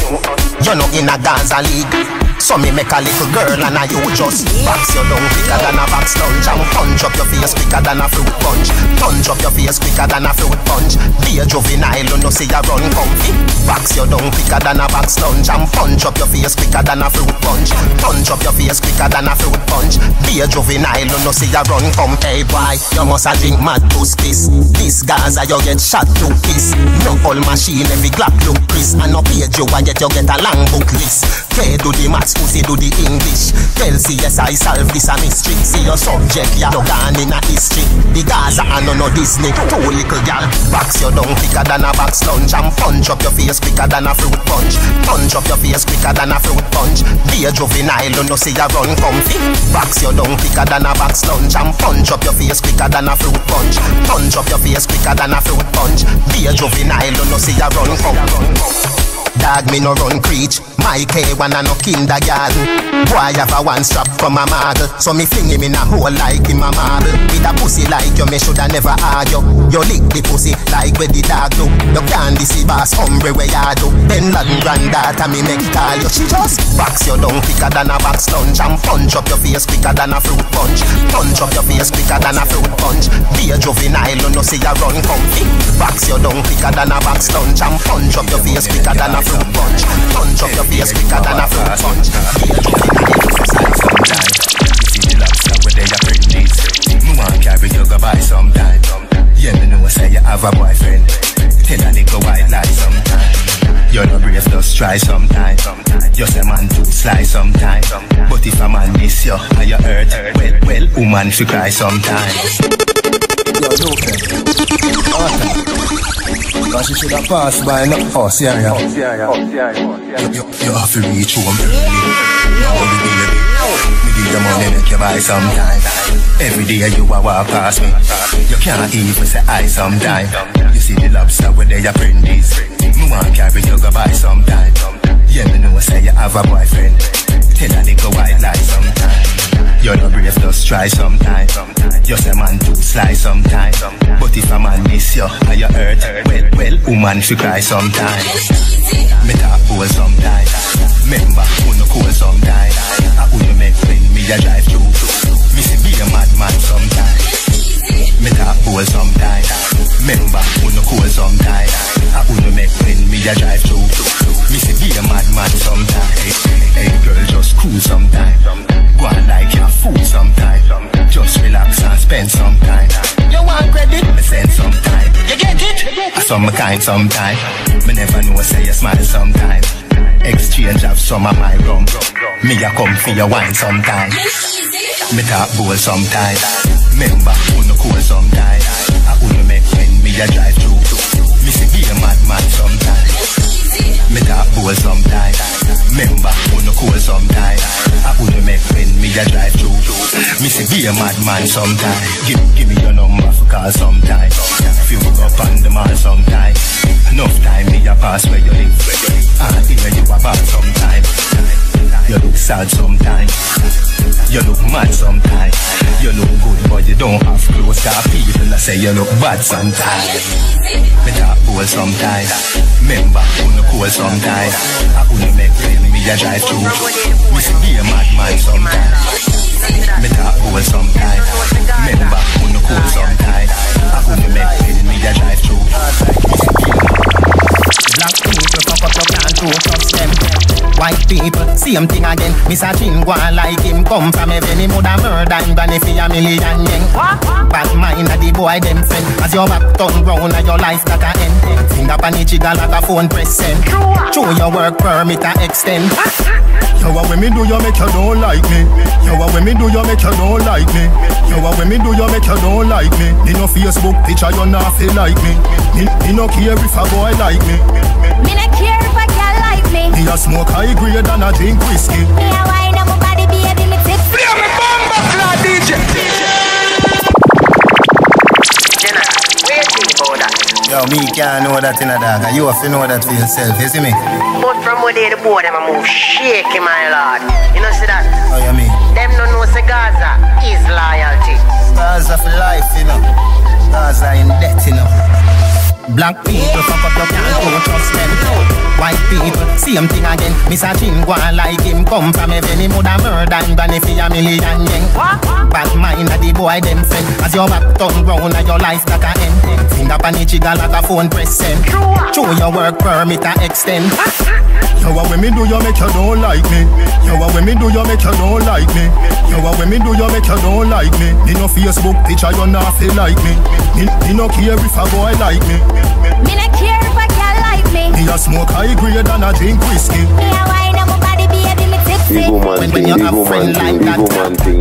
You know in a Gaza league. So me make a little girl and I you just box you down quicker than a box lunch. And punch up your face quicker than a fruit punch. Punch up your face quicker than a fruit punch. Be a juvenile, you no see a run comfy. Box you down quicker than a box lunch. And punch up your face quicker than a fruit punch. Punch up your face quicker than a fruit punch. Be a juvenile, you no see a run comfy. Hey boy, you must a drink mad booze piss. This Gaza you get shot to piss. No all machine every clap look crisp. And no page you a get you get a long book list. K do the math. Pussy do the English. Tell C S I solve this a mystery. See your subject, ya dog and in a history. The Gaza and no no Disney. Two little gal. Box you down quicker than a box lunch. And punch up your face quicker than a fruit punch. Punch up your face quicker than a fruit punch. Be a juvenile, you no see a run comfy. Box you down quicker than a box lunch. And punch up your face quicker than a fruit punch. Punch up your face quicker than a fruit punch. Be a juvenile, you no see a run comfy. Dog me no run creech. My K one and no kindergarten. Boy have a one strap from a model. So me fling him in a hole like him a marble. With a pussy like you, me shoulda never argue. You lick the pussy like where the dog do. You can't deceive us, hombre where you do. Then Latin granddaughter me make call you. She just box you down quicker than a box lunch. And punch up your face quicker than a fruit punch. Punch up your face quicker than a fruit punch. Be a juvenile, you no see a run comfy. Box you down quicker than a box lunch. And punch up your face quicker than a fruit punch. Punch up your face quicker than a fruit punch. Be a juvenile, sometime. See the lobster where they are pregnant. You want carry you go by sometime. Yeah, me know say you have a boyfriend. Tell a nigga white lie sometime. You're not brave, just try sometime. You say man too sly sometime. But if a man miss you and you hurt, well, well, woman she cry sometime. You're no friend. Cause she should have passed by no us, yeah, yeah. You, you have to reach home. Only baby, me give you money, make you buy sometime. Every day you a walk past me, you can't even say I sometime. You see the lobster where they apprentice, me want carry you go buy sometime. Yeah, me know say you have a boyfriend, tell her they go white lie sometime. You're not brave, just try sometime. You say man too sly sometime. But if a man miss you, are you hurt? Well, well, woman she cry sometime. Me talk cool sometime. Member, who no cool sometime. I wouldn't make friend, me a drive through. Me say be a madman sometime. Me talk cool sometime. Member, who no cool sometime. I wouldn't make friend, me a drive through. Me say be a madman sometime. Hey, hey girl, just cool sometime. Go on like your food sometime. Just relax and spend some time. You want credit? Me send some time. You get it? I some kind sometime. Me never know say you smile sometime. Exchange of some of my rum. Me a come for your wine sometime. Me talk bowl sometime. Member who no cool sometime. I who make friend me a drive through. Me say be a madman sometime. Me talk cool sometime. Member who no cool sometime. I wouldn't make friend, me a drive through. Me say be a madman sometime. Give, give me your number for call sometime. If you look up on the mall sometime. Enough time me a pass where you live. Ah, even you a bad sometime. You look sad sometime. You look mad sometime. You look good but you don't have clothes. People that say you look bad sometime. Me talk cool sometime. Member who no cool sometime. I wouldn't make friend, me a drive through. Me say be a madman sometime. Me talk cool sometime. Member who no cool sometime. I wouldn't make friend, me a drive through. Black people fuck up your plant, root up stem. White people, same thing again. Mister Chin go like him, come from heaven. He woulda murder him granny for a million yen. Bad mind a the boy them friend. As your back turn round and your life that a end. Finger pan the trigger like a phone press send. Show your work permit a extend. Yo, what when me do you make you don't like me? Yo, what when me do you make you don't like me? Yo, what when me do you make you don't like me? Me no Facebook picture you not feel like me. Me, me no care if a boy like me. Me no care if a girl like me. Me a smoke high grade and a drink whiskey. Me a wine up my body baby me tip. Play me bomba clad D J. Jenna, where you go that? Yo, me can't know that in a dog. You have to know that for yourself. You see me? But from where they the board them a move shaky my lord. You know see that? How you mean? Them no know say Gaza is loyalty. Gaza for life you know. Gaza in debt you know. Black people fuck up your plant, don't trust them. White people, same thing again. Mister Chin go like him, come from heaven. He woulda murder him granny for a million yen. Bad mind a the boy them friend. As your back turn round and your life that a end. Finger pan the trigger like a phone press send. Show your work permit a extend. Yo, what when me do you make you don't like me? Yo, what when me do you make you don't like me? Yo, what when me do you make you don't like me? Me no Facebook picture you not feel like me. Me, me no care if a boy like me. Me no care if a girl like me. Me a smoke high grade and a drink whiskey. Me a wine up my body baby me tipsy. When, when you have friend like that,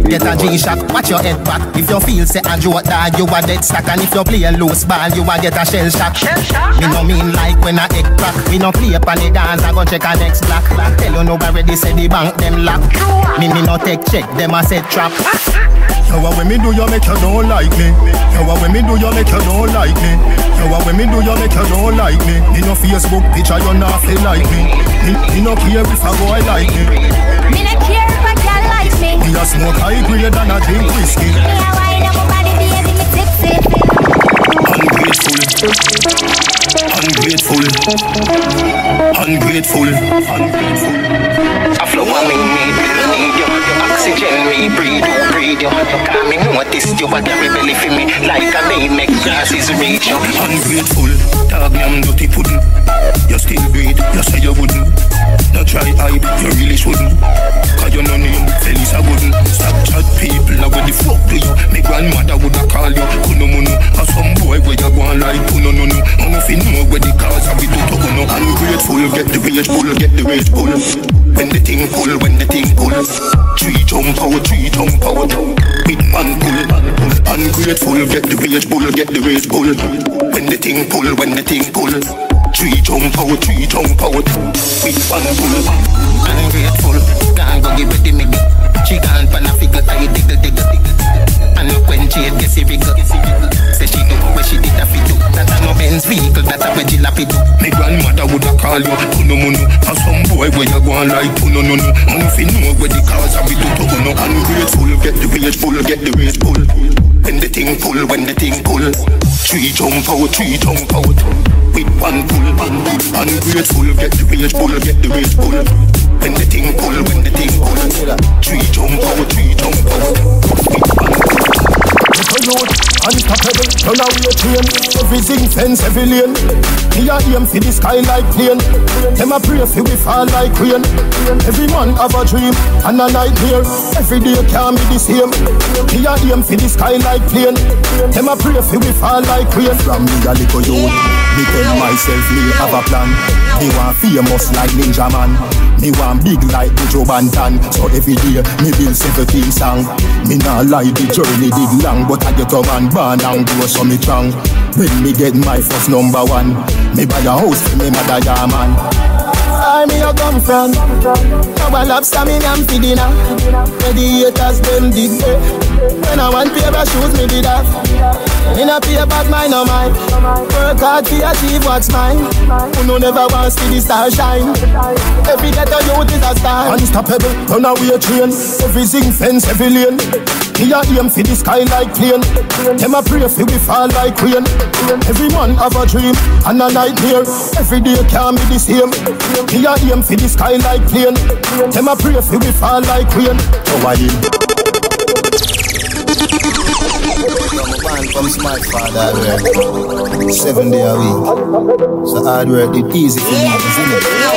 get a G-Shock, watch your head back. If you feel say a joke dog, you a dead stack. And if you play a loose ball, you a get a shell shock. Shell shock? Me no mean like when a egg crack. Me no play upon the dance, I go check a next black. Tell you nobody ready say the bank them lock. Me me no take check, them a set trap. Yo, what when me do you make you don't like me? Yo, what when me do you make you don't like me? Yo, what when me do you make you don't like me? Me no Facebook picture you not feel like me. Me, me no care if a boy like me. Me no care if a girl like me. Me a smoke high grade and a drink whiskey. Me a wine up my body baby me tipsy. Ungrateful, ungrateful, ungrateful, ungrateful. A flower me need you, oxygen me breathe. You can't me notice you a carry belly for me. Like a maid make glasses reach you. Ungrateful, dog yam dirty pudding. You still great, you say you wouldn't. Not try hide, you really shouldn't. Cause you no name, Elisa wouldn't. Stop chat people, now where the fuck do you? Me grandmother woulda call you, kuno mono. And some boy where you go and like, kuno no no. And if you know where the cars are, we do to kuno. Ungrateful, get the rage pull, get the rage pull. When the thing pull, when the thing pull. Three jump out, three jump out. Big man pull, ungrateful, get the rage bull, get the rage bull. When the thing pull, when the thing pull. Three jump out, three jump out. Big one pull. Ungrateful, can't go give it to me. She can't pan a figure, I diggle, diggle, diggle. And look when she had guessy figure. Say she do what she did a fit do. That a no Benz vehicle, that a wedgie lapid do. My grandmother woulda call you, puno muno. And some boy where you go and like puno no no. And if you know where the cars are, we do to uno. Ungrateful, get the rage pull, get the rage pull. When the thing pull, when the thing pull. Three jump out, three jump out. With one pull, one pull. Ungrateful, get the rage pull, get the rage pull. When the thing pull, when the thing pull. Three jump out, three jump out. With one pull. Little youth, unstoppable, turn away a train. Everything fence, every lane. Me a aim for the sky like plane. Them a pray for we fall like rain. Every man have a dream and a nightmare. Every day can't be the same. Me a aim for the sky like plane. Them a pray for we fall like rain. From me a little youth, me tell myself me have a plan. Me want famous like Ninja Man. Me want big like Joe Bantan. So every day me build seventeen song. Me nah lie, the journey did long, but I get up and burn and go so me strong. When me get my first number one, me buy a house for me mother ya man. Where me a come from? Now a lobster me am for dinner. Where the haters them dig me. When I want pair of shoes me did that. In a pair bag mine or mine. Work hard to achieve what's mine. Who no never wants to the star shine. Every ghetto youth is a star. Unstoppable, run away a train. Everything fence, every lane. Me a aim for the sky like plane. Them a pray for we fall like rain. Every man have a dream and a nightmare. Every day can't be the same. Me a aim for the sky like plane. Them a pray for we fall like rain. So I am a man from smart father. Seven day a week. So hard work it easy for me, isn't it?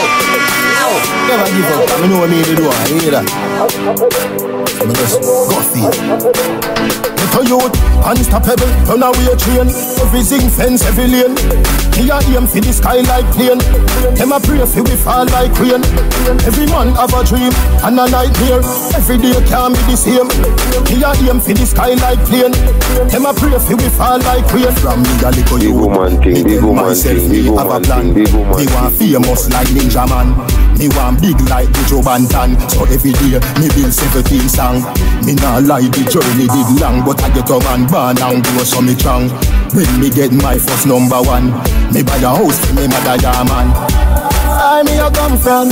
Never give up. I know I made it do. I hear that. I'm just got fear. Little youth, unstoppable, run away a train. Everything fence, every lane. Me a aim for the sky like plane. Them a pray for we fall like rain. Every man have a dream and a nightmare. Every day can't be the same. Me a aim for the sky like plane. Them a pray for we fall like rain. From me a little youth, me tell myself me have a plan. Me want famous like Ninja Man. Me want big like Joe Bantan. So every day me build seventeen song. Me nah lie, the journey did long. But I get up and burn and go so me strong. When me get my first number one, me buy a house for me mother ya man. Where me a come from?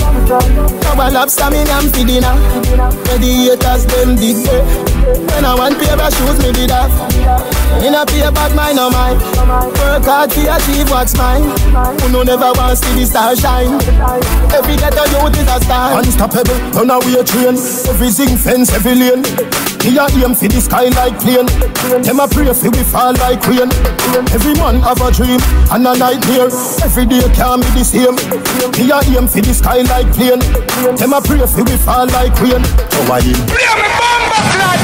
Now a lobster me am for dinner. Where the haters them dig me. When I want pair of shoes me did that. In a pair bag mine or mine. Work hard to achieve what's mine. Who no never wants to the star shine. Every ghetto youth is a star. Unstoppable, run away a train. Everything fence, every lane. Me a aim for the sky like plane. Them a pray for we fall like rain. Every man have a dream and a nightmare. Every day can't be the same. Me a aim for the sky like plane. Them a pray for we fall like rain. So I am. Play me bomba clad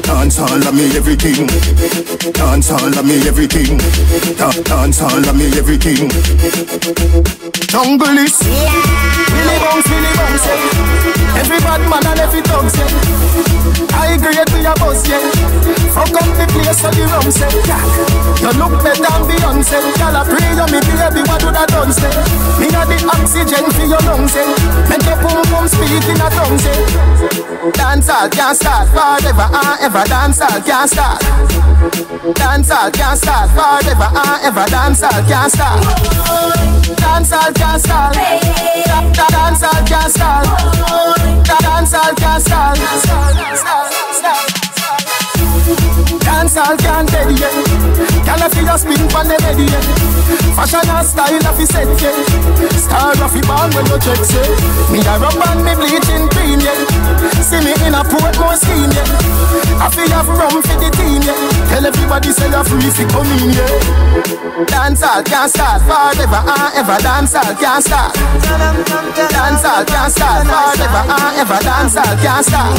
Dance all of me everything. Dance all of me everything. Dance all of me everything. Jungle is Willy bounce, Willy bounce. Every bad man and every dog say I agree with your boss, yeah. Fuck up the place on the rum set. You look better than Beyonce. Y'all a pray on me baby, what do that done say? Me got the oxygen for your lungs, eh. Make your boom boom speak in a tongue, say. Dance all can't start forever and ever. Dance all can't start. Dance all can't start forever and ever. Dance all can't start. Dance all can't start. Dance all can't start. Dance all can't start. Dance all can't tell you. Can I feel your spin from the belly? Fashion and style of the set, yeah. Star of the ball when you check, say. Me a rub and me bleaching green, yeah. See me in a port more skin, yeah. I feel have rum for the team, yeah. Tell everybody say you're free for coming, yeah. Dance all can't start forever and ever. Dance all can't start. Dance all can't start forever and ever. Dance all can't start.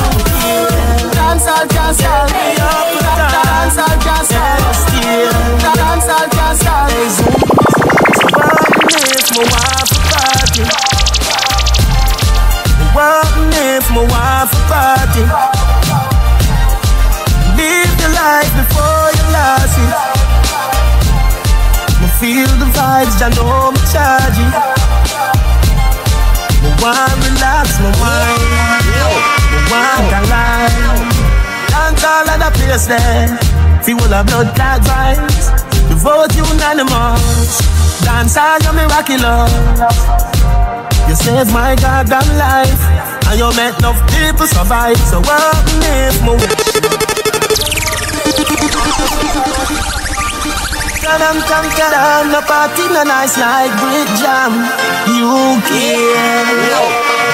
Dance all can't start. Dance all can't start. Dance all can't start. my wife a party. Wanting it for my wife a party. Live your life before you lost it. I feel the vibes, I know I'm charging. My wine relax, my wine, my wine can lie. Dance all at the place there. Feel the blood clot vibes. The vote unanimous. Dance all of me rocky love. You saved my goddamn life, and you make enough people survive. So what if my Kadam, kadam, kadam. The party no nice like Brit Jam. You care,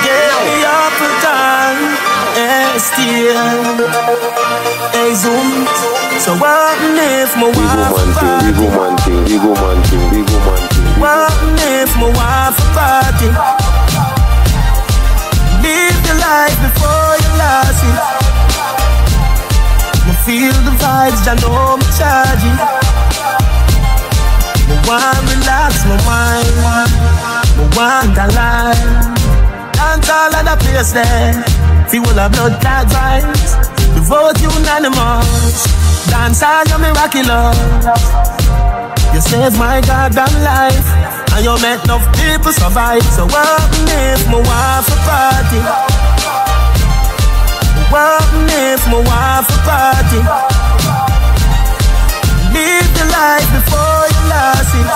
get me up and down, and still hey, zoom. So what if my wife a party? What if my wife a party? Live your life before you lost it. I feel the vibes, I know I'm charging. My wine relax, my wine, my wine can lie. Dance all at the place there. Feel the blood clot vibes. The vote unanimous. Dance all of me rocky love. You saved my goddamn life, and you make enough people survive. So what if my wife a party? What if my wife a party? Live your life before you lost it.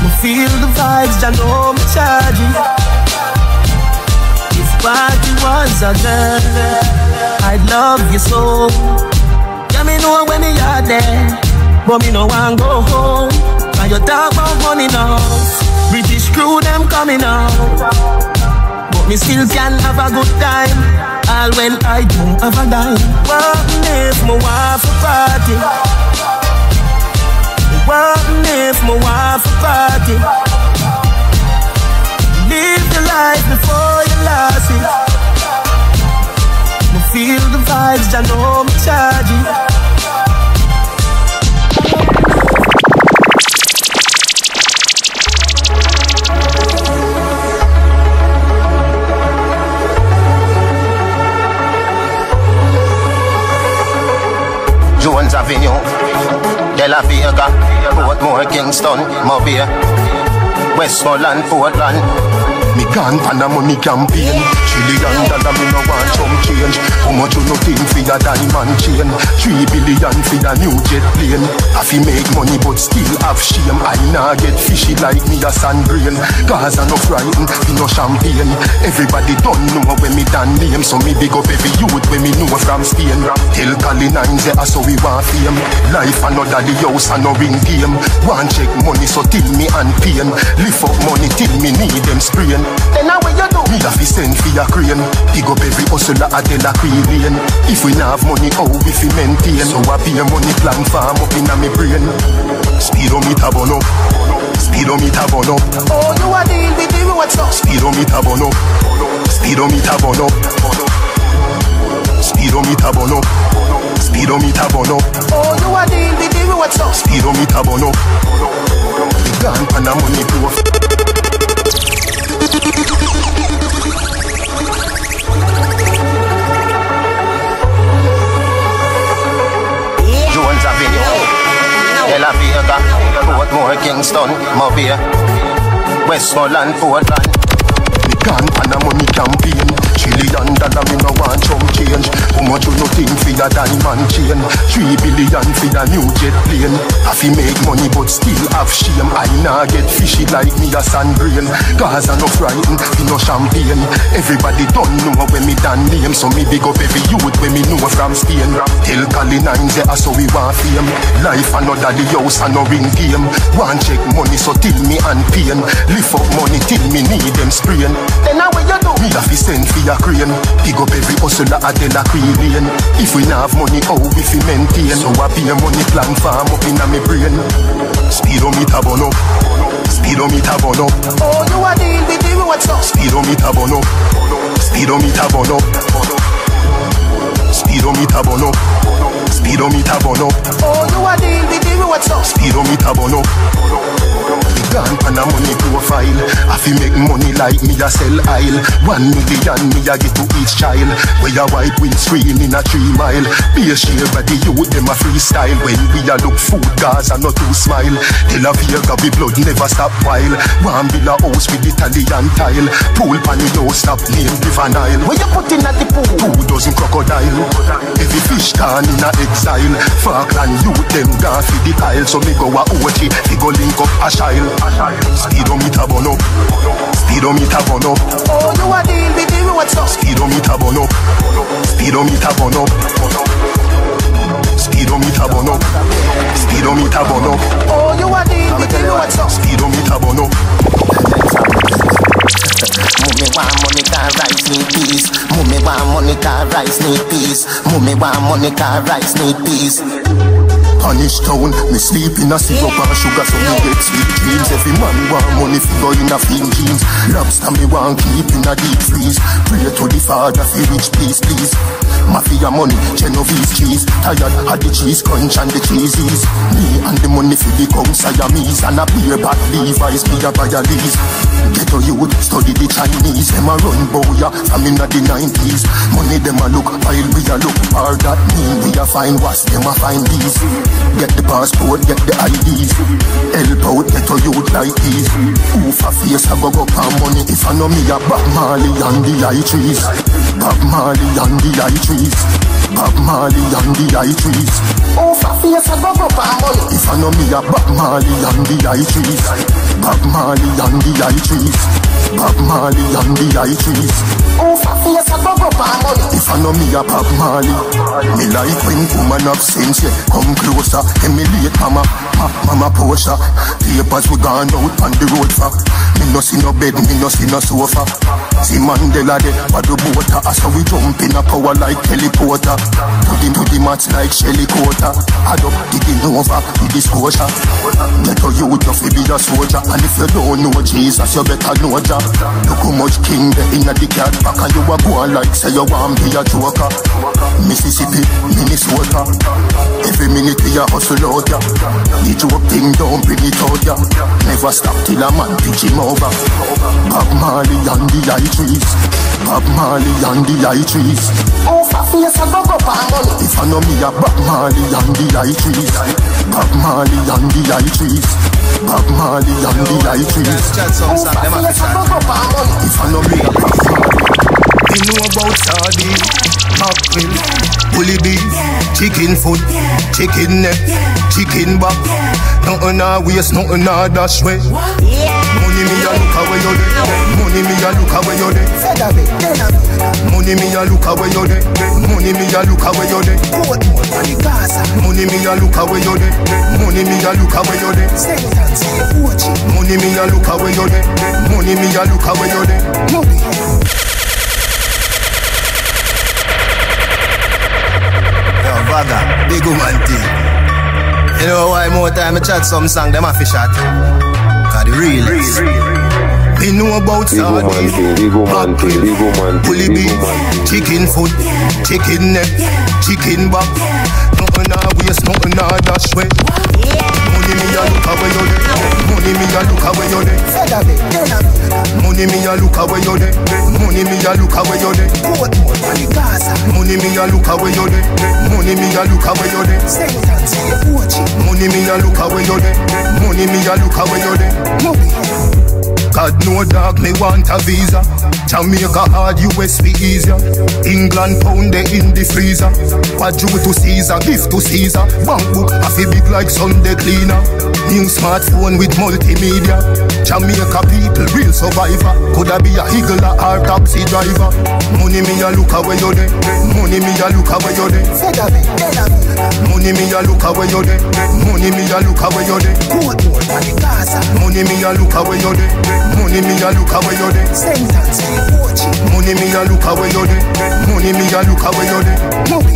I feel the vibes, I know I'm charging. If party was a girl, I love you so. Yeah, me know when me are there, but me no want go home. And you talk about money now, British crew them coming out, but me still can have a good time. All when I don't have a dime. What if my wife a party? What if my wife a party? Live your life before you lost it. Feel the vibes, I know I'm charging. Jones Avenue, De La Vega, Portmore, Kingston, Mobile, Westmoreland, Portland. Me gone for the money campaign. Trillion dollar me no want some change. How much you no think for your diamond chain? Three billion for your new jet plane. I fi make money but still have shame. I nah get fishy like me a sand grain. Cause I no frightened, me no champagne. Everybody don't know when me done name. So me big up every youth when me know from Spain. Tell Cali nine there so we want fame. Life another the house and no ring game. Want check money so till me and pain. Lift up money till me need them sprain. Then now what you do? Me have to send for your crane. Pick up every hustler at the Delacree Lane. If we not have money, how we fi maintain? So I pay money plan farm up in my brain. Speedometer burn up. Speedometer burn up. Oh, you a deal with the road so. Speedometer burn up. Speedometer burn up. Speedometer burn up. Speedometer burn up. Oh, you a deal with the road so. Speedometer burn up. The gun and the money proof. Jones Avenue, De La Vega, Portmore, Kingston, Mobile, Westmoreland, Portland. Me gone for the money campaign. Trillion dollar me no want some change. How much you no think for your diamond chain? Three billion for your new jet plane. I fi make money but still have shame. I nah get fishy like me a sand grain. Cause I no frightened, me no champagne. Everybody don't know when me done name. So me big up every youth when me know from Spain. Tell Cali nine there so we want fame. Life another the house and no ring game. Want check money so till me and pain. Lift up money till me need them sprain. Then now what you do? Me have to send for your crane. Pick up every hustler at the Delacree Lane. If we not have money, how we fi maintain? So I pay money plan farm up in my brain. Speedometer burn up. Speedometer burn up. Oh, you a deal with the road so. Speedometer burn up. Speedometer burn up. Speedometer burn up. Speedometer burn up. Oh, you a deal with the road so. Speedometer burn up. plan and a money profile. I fi make money like me a sell aisle. One million me a give to each child. We a white windscreen in a three mile. Be a share by the youth them a freestyle. When we a look food cars and not too smile. Tell a Vega be blood never stop while. One bill a house with Italian tile. Pool panny don't stop name give an aisle. Where you put in at the pool? Two dozen crocodile. Every fish can in a exile. Falkland youth them gone fi the aisle. So me go a O G, they go link up a child. Speedometer burn up, speedometer burn up. Oh, you a deal with the road so. Speedometer burn up, speedometer burn up. Speedometer burn up, speedometer burn up. Oh, you a deal with the road so. Speedometer burn up. Mummy want money car rice need peace. Mummy want money car rice need peace. Mummy want money car rice need peace. Punish town, me sleep in a syrup and sugar so me get sweet dreams. Every man want money figure in a film jeans. Lobster me want keep in a deep freeze. Pray to the father for rich please please. Mafia money, Genovese cheese. Tired of the cheese crunch and the cheesies. Me and the money for become Siamese. And a beer back Levi's, me a buy a lease. Ghetto youth, study the Chinese. Them a run boya from in the nineties. Money them a look while we a look. All that mean we a find what's them a find these. Get the passport, get the I Ds. Help out, get a youth like these. Oof a face, I go go for money. If I know me a Bob Marley and the high trees. Bob Marley and the high trees. Bob Marley and the high trees. Oof a face, I go go for money. If I know me a Bob Marley and the high trees. Bob Marley and the high trees. Bob Marley and the high trees. Oof a face, I go go for money. If I know me a Bob Marley. Me like when woman of sense, yeah. Come close. Emulate mama, ma, mama Porsche. Papers we gone out on the road for. Me no see no bed, me no see no sofa. See Mandela de, but the water. As we jump in a power like teleporter. To the, to the mats like Shelly Quarter. Add up the Nova with the Scotia. Get a youth of be a soldier. And if you don't know Jesus, you better know Jah. Look how much king there in the cat back. And you a go like say you want be a joker. Mississippi, Minnesota. Every minute we a hustle out ya. The joke thing don't bring it out ya. Never stop till a man pitch him over. Bob Marley and the high trees. Bob Marley and the high trees. Oh, for face I go go for money. If I know me a Bob Marley and the high trees. Bob Marley and the high trees. Bob Marley and the high trees. Oh, for face I go go for money. If I know me a Bob Marley. You know about sardine, mackerel, bully beef, chicken foot, chicken neck, chicken back. Nothing a waste, nothing a dash way. Money me a look away you dey. Money me a look away you dey. Money me a look away you dey. Money me a look away you dey. Money me a look away you dey. Money me a look away you dey. Money me a look away you dey. Money me a look away you dey. Baga, big woman thing. You know why more time I chat some song them a fish at? Cause the real is. Me know about sardine, mackerel, bully beef, chicken foot, chicken neck, chicken back. Nothing a waste, nothing a dash way. Money me a look away you dey. Money me a look away you dey. Money me a look away you dey. Money me a look away you dey. Money me a look away you dey. Money me a look away you dey. Money me a look away you dey. Money me a look away you dey. God no dog me want a visa. Jamaica hard, U S be easier. England pound they in the freezer. What due to Caesar, gift to Caesar. Bank book a fi big like Sunday cleaner. New smartphone with multimedia. Jamaica people real survivor. Coulda be a higgler or taxi driver. Money me a look away you dey. Money me a look away you dey. Money me a look away you dey. Money me a look away you dey. Money me a look away you dey. Money me a look away you dey. Money me a look away you dey. Money me a look away you dey.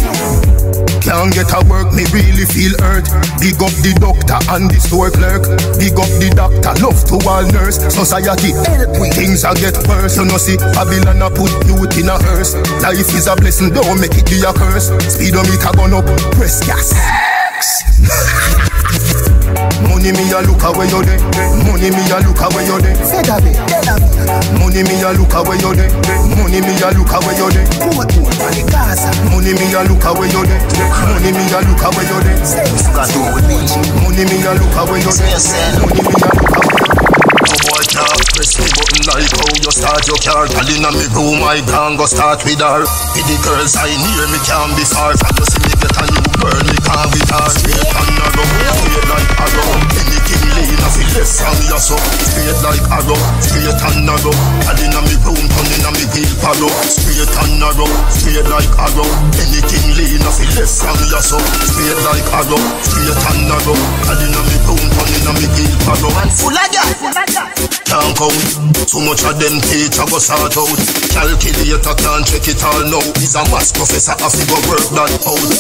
Can't get a work, me really feel hurt. Big up the doctor and the store clerk. Big up the doctor, love to all nurse. Society, things a get worse. You know see, Babylon a put youth in a hearse. Life is a blessing, don't make it be a curse. Speedometer gone up, press gas. Money me a look away you dey. Money me a look away you dey. Say that me. Money me a look away you dey. Money me a look away you dey. Poor poor money Gaza. Money me a look away you dey. Money me a look away you dey. Say you got to with me. Money me a look away you dey. Money me a look away. Press the button like how you start your car. Girl inna me room, I gang go start with her. With the girls I near me can't be far. From you see me get a new girl, me can't be far. Straight and narrow, straight like arrow. Anything lean off it left from your soul. Straight like arrow, straight and narrow. Girl inna me room, turn inna me wheelbarrow. Straight and narrow, straight like arrow. Anything lean off it left from your soul. Straight like arrow, straight and narrow. Girl inna me room, turn inna me wheelbarrow. Man full of ya. Can't count, too much of them teacher go sort out. Calculator can't check it all now. He's a maths professor, I figure work that out.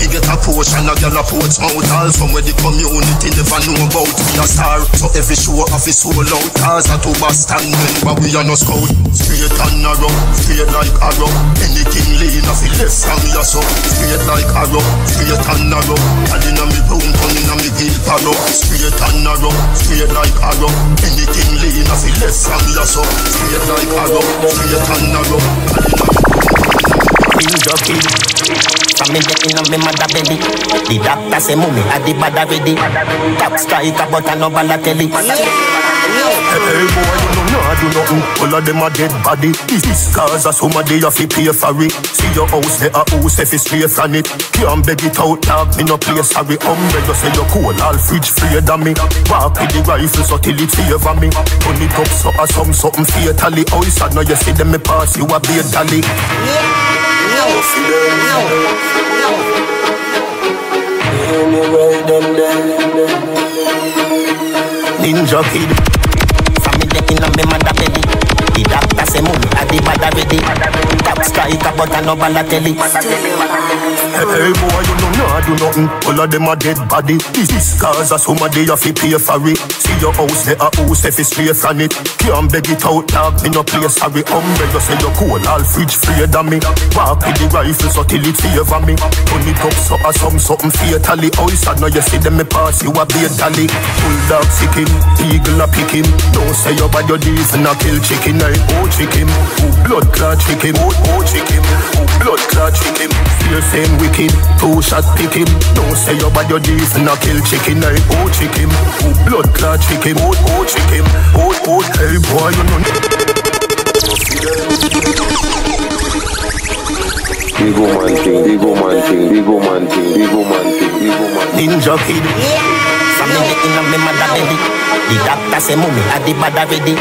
Me get a portion, a girl a porch out. All from where the community never know about. Me a star, so every show off is sold out. Cars are too bastard, but we are no scout. Straight and narrow, straight like arrow. Anything lean off it left from your soul. Straight like arrow, straight and narrow. All in a me pound, all in a me heel barrow. Straight and narrow, straight like arrow. Anything lean in a fi less and less up. Straight like arrow, straight and narrow. Feel the pain. From me getting on me mother belly. The doctor say mommy had the bad already. Cock strike a butter no ball a telly. Hey, hey boy, you know nah do nothing. All of them a dead body. This cause a summer day you fi pay for it. See your house there a house if it's straight from it. Can't beg it out, dog, me no play sorry. Umbre you say you cold, all fridge free than me. Walk with the rifle so till it favor me. Turn it up so a some something fatally. Oh, it's sad now you see them me pass you a bait dolly. You see them. Hear me right them them. Ninja kid. Inna me mother belly. The doctor say mommy had the bad already. Cock strike a butter no ball a telly. Hey boy, you know nah do nothing. All of them a dead body. This cause a summer day you fi pay for it. See your house there a house if it's straight from it. Can't beg it out, dog, me no play sorry. Umbre you say you cold, all fridge free than me. Walk with the rifle so till it favor me. Turn it up so a some something fatally. Oh, it's sad now you see them me pass you a bait dolly. Bulldog sick him, eagle a pick him. Don't say your body. Your knees and I kill chicken, I oh chicken, oh blood clot chicken, oh oh chicken, oh blood clot chicken. Feel same wicked, two shot pick him. Don't say about your knees and I kill chicken, I oh chicken, oh blood clot chicken, oh oh chicken, oh oh hey boy you know. Ego man thing, ego man thing, ego man thing, ego man thing, ego man thing. Ninja kid. Something in my mother baby. The doctor say mommy had the bad already.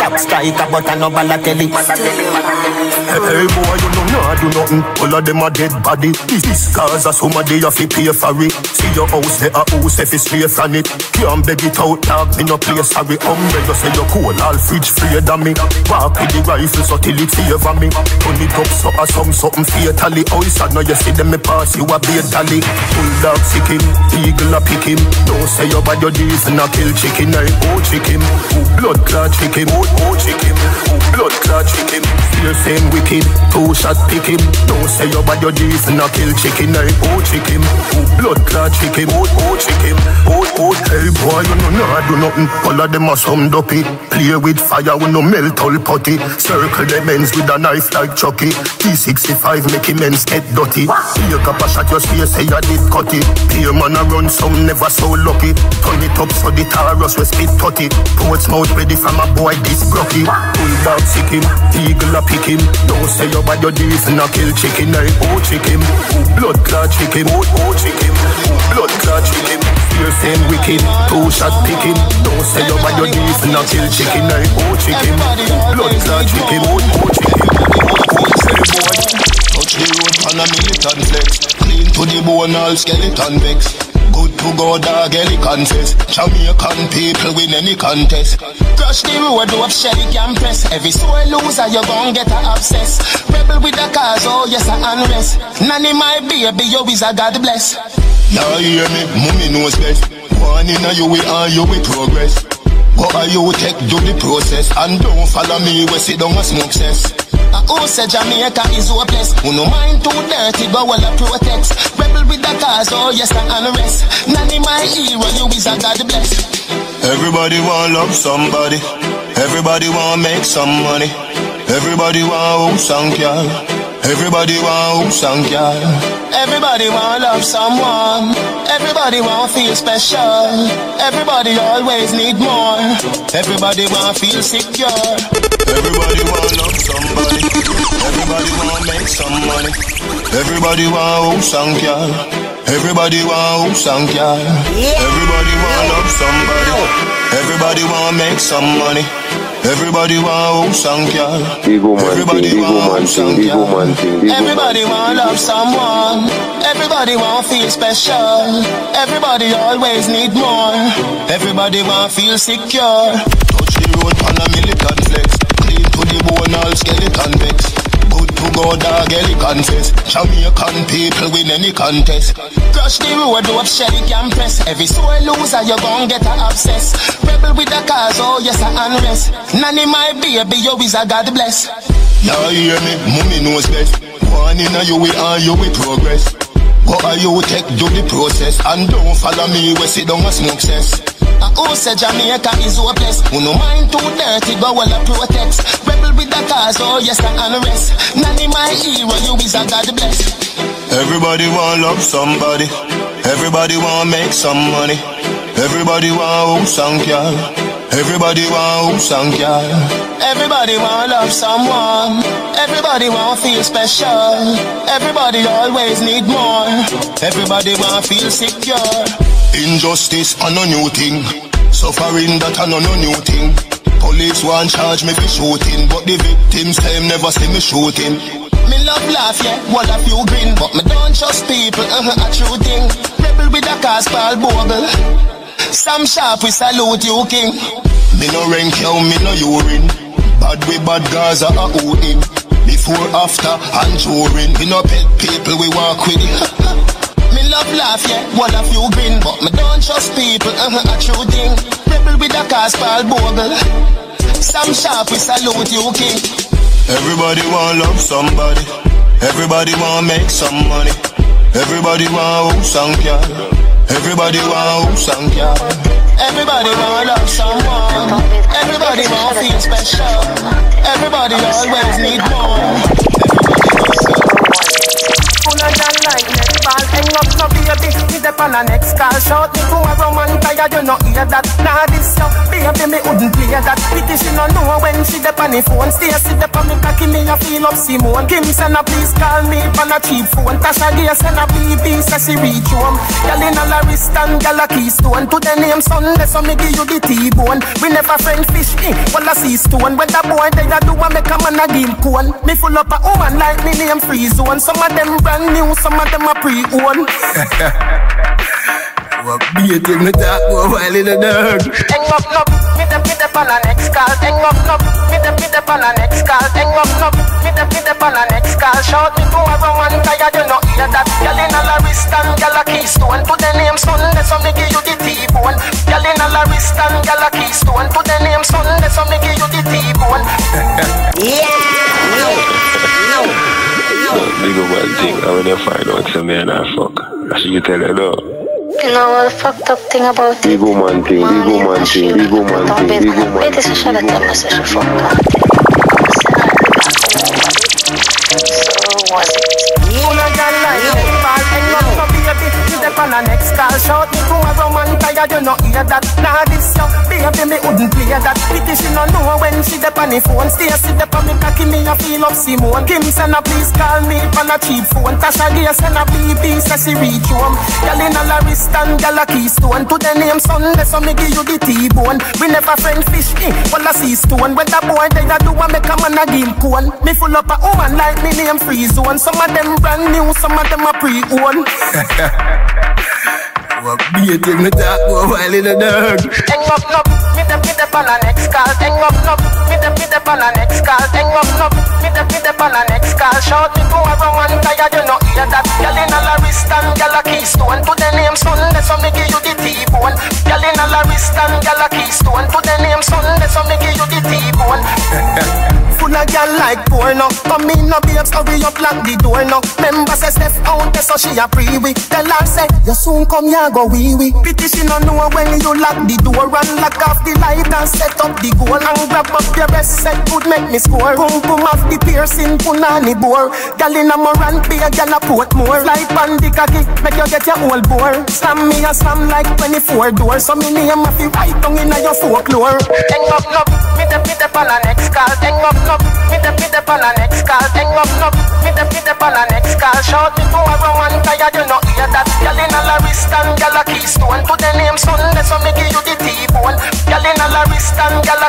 Cock strike a butter no ball a telly. Hey boy, you know nah do nothing. All of them a dead body. This cause a summer day you fi pay for it. See your house there a house if it's straight from it. Can't beg it out, dog, me no play sorry. Umbre you say you cold, all fridge free than me. Walk with the rifle so till it favor me. Turn it up so a some something fatally. Oh, it's sad now you see them me pass you a bait dolly. Bulldog sick him, eagle a pick him. Don't say you bad your knees and a kill chicken. I oh chicken, oh blood clot chicken, oh oh chicken, oh blood clot chicken. Feel same wicked, two shot pick him. Don't say your bad your knees and I kill chicken. I oh chicken, oh blood clot chicken, oh oh chicken, oh oh hey boy you know nah do nothing. All of them are some dopey. Play with fire when no melt all potty. Circle them ends with a knife like Chucky. T sixty-five make him ends get dirty. Take up a shot your face say you did cut it. Peer man a run some never so lucky. Turn it up so the Taurus spit tutty. Poets mouth ready from a boy this brocky. Bulldog sick him, eagle a pick him. Don't say your bad your knees and I kill chicken. I oh chicken, oh blood clot chicken, oh oh chicken, oh blood clot chicken. Feel same wicked, two shot pick him. Don't say your bad your knees and I kill chicken. I oh chicken, oh blood clot chicken, oh oh chicken, oh oh chicken. Touch the road on a militant flex. Clean to the bone all skeleton vex. Good to go dog, any contest. Jamaican people win any contest. Crush the road up, Sherry can press. Every soul loser, you gon' get a obsess. Rebel with the cause, oh yes, I unrest. Nanny my baby, you is a God bless. Now hear me, mommy knows best. One in a you we are, you we progress. What are you take do the process? And don't follow me where sit down and smoke cess. I also Jamaica is hopeless. Who no mind too dirty but well I protect. Rebel with the cause, oh yes and unrest. Nanny my hero, you is a God bless. Everybody wanna love somebody. Everybody wanna make some money. Everybody wanna house and girl. Everybody wanna house and girl. Everybody wanna love someone. Everybody wanna feel special. Everybody always need more. Everybody wanna feel secure. Everybody wanna love somebody. Everybody wanna make some money. Everybody wanna house and girl. Everybody wanna house and girl. Everybody wanna love somebody. Everybody wanna make some money. Everybody wanna house and girl. Everybody wanna house and girl. Everybody wanna love someone. Everybody wanna feel special. Everybody always need more. Everybody wanna feel secure. Touch the road on a militant flex. Clean to the bone, all skeleton vex. Good to go, dog, any confess. Jamaican people win any contest. Crush the road, dope, shake and press. Every soul loser, you gon' get a obsess. Rebel with the cause, oh yes, I unrest. Nanny, my baby, you is a God bless. Now hear me, mommy knows best. One in a you, we are you, we progress. Go are you, take do the process. And don't follow me, we sit down and smoke cess. I also Jamaica is hopeless. Who no mind too dirty, but well I protect. Rebel with the cause, oh yes, I unrest. Nanny, my hero, you is a God bless. Everybody wanna love somebody. Everybody wanna make some money. Everybody wanna house and girl. Everybody wanna house and girl. Everybody wanna love someone. Everybody wanna feel special. Everybody always need more. Everybody wanna feel secure. Injustice and no new thing. Suffering that and no new thing. Police want charge me for shooting, but the victims them never see me shooting. Me love laugh, yeah, one of you grin, but me don't trust people, uh-huh, a true thing. Rebel with a cause called Bogle. Sam Sharp, we salute you, king. Me no rank you, me no urine. Bad we bad guys are who in. Before, after, and during. We no pet people, we walk with it. Me love laugh, yeah, one of you grin, but me don't trust people, uh-huh, a true thing. Rebel with a cause called Bogle. Sam Sharp, we salute you, king. Everybody wanna love somebody. Everybody wanna make some money. Everybody wanna house and girl. Everybody wanna house and girl. Everybody wanna love someone. Everybody wanna feel special. Everybody always need more. Everybody wants to hang up no baby, me step on the next car. Shout me to a Roman tire, you no hear that. Nah this yo, baby me wouldn't play that. Pity she no know when she step on the phone. Stacy step on me cocky, me a feel up Simone. Kim send a please call me on a cheap phone. Tasha Gay send a B B so she reach home. Girl in a Larist and girl a Keystone. To the name Sunday so me give you the T-bone. We never friend fish me, well a sea stone. When the boy they a do a make a man a game cone. Me full up a woman like me name free zone. Some of them brand new, some of them a pre-owned. What beauty me talk about while in the dark. Hang up, up, me the me the on the next call. Hang up, up, me the me the on the next call. Hang up, up, me the me the on the next call. Shout me to a Roman tire, you no hear that. Girl in a Larist and girl a Keystone. To the name Sunday, so me give you the T-bone. Girl in a Larist and girl a Keystone. To the name Sunday, so me give you the T-bone. Yeah. No. No. Big one thing, I when you find out some man I fuck, I should you tell her no. You know all fucked up thing about it. Big woman thing, big woman thing, big woman thing, big woman thing. It is a shame that I must have fucked up. So was it? On the next call, shout me to a Roman tire, you no hear that. Nah this yo, baby me wouldn't play that. Pity she no know when she dep on the phone. Stacy dep on me cocky, me a feel up Simone. Kim send a please call me on a cheap phone. Tasha Gay send a B B so she reach home. Girl in a Larist and girl a Keystone. To the name Sunday so me give you the T-bone. We never friend fish me, well a sea stone. When the boy they a do a make a man a game cone. Me full up a woman like me name free zone. Some of them brand new, some of them a pre-owned. What beauty me talk about while in the dark. Hang up, up, me the me the on the next call. Hang up, up, me the me the on the next call. Hang up, up, me the me the on the next call. Girl shout me to a wrong one tire, you know hear that. Girl in a la wrist and girl a keystone. To the name son, that's how me give you the T-bone. Girl in a la wrist and girl a keystone. To the name son, that's how me give you the T-bone. Full of girl like porno. Come in no babes, hurry up lock the door now. Member say step out, that's how she a pre-wee. Tell her say, you soon come here go wee-wee. Pity she no know when you lock the door. And lock off the light and set up the goal. And grab up your rest set would make me score. Boom boom off the piercing punani bore. Girl in a moran pay a girl a port more. Like bandy cocky make you get your whole bore. Slam me a slam like twenty-four doors. So me name a fi right down in a your folklore. Hang up up, me the me the on a next call. Hang up up, me the me the on a next call. Hang up up, me the me the on a next call. Shout me to a woman tired, you know hear that. Girl in a la wrist and girl a keystone. To the name son, that's how me give you the T-bone. Girl in a la wrist and girl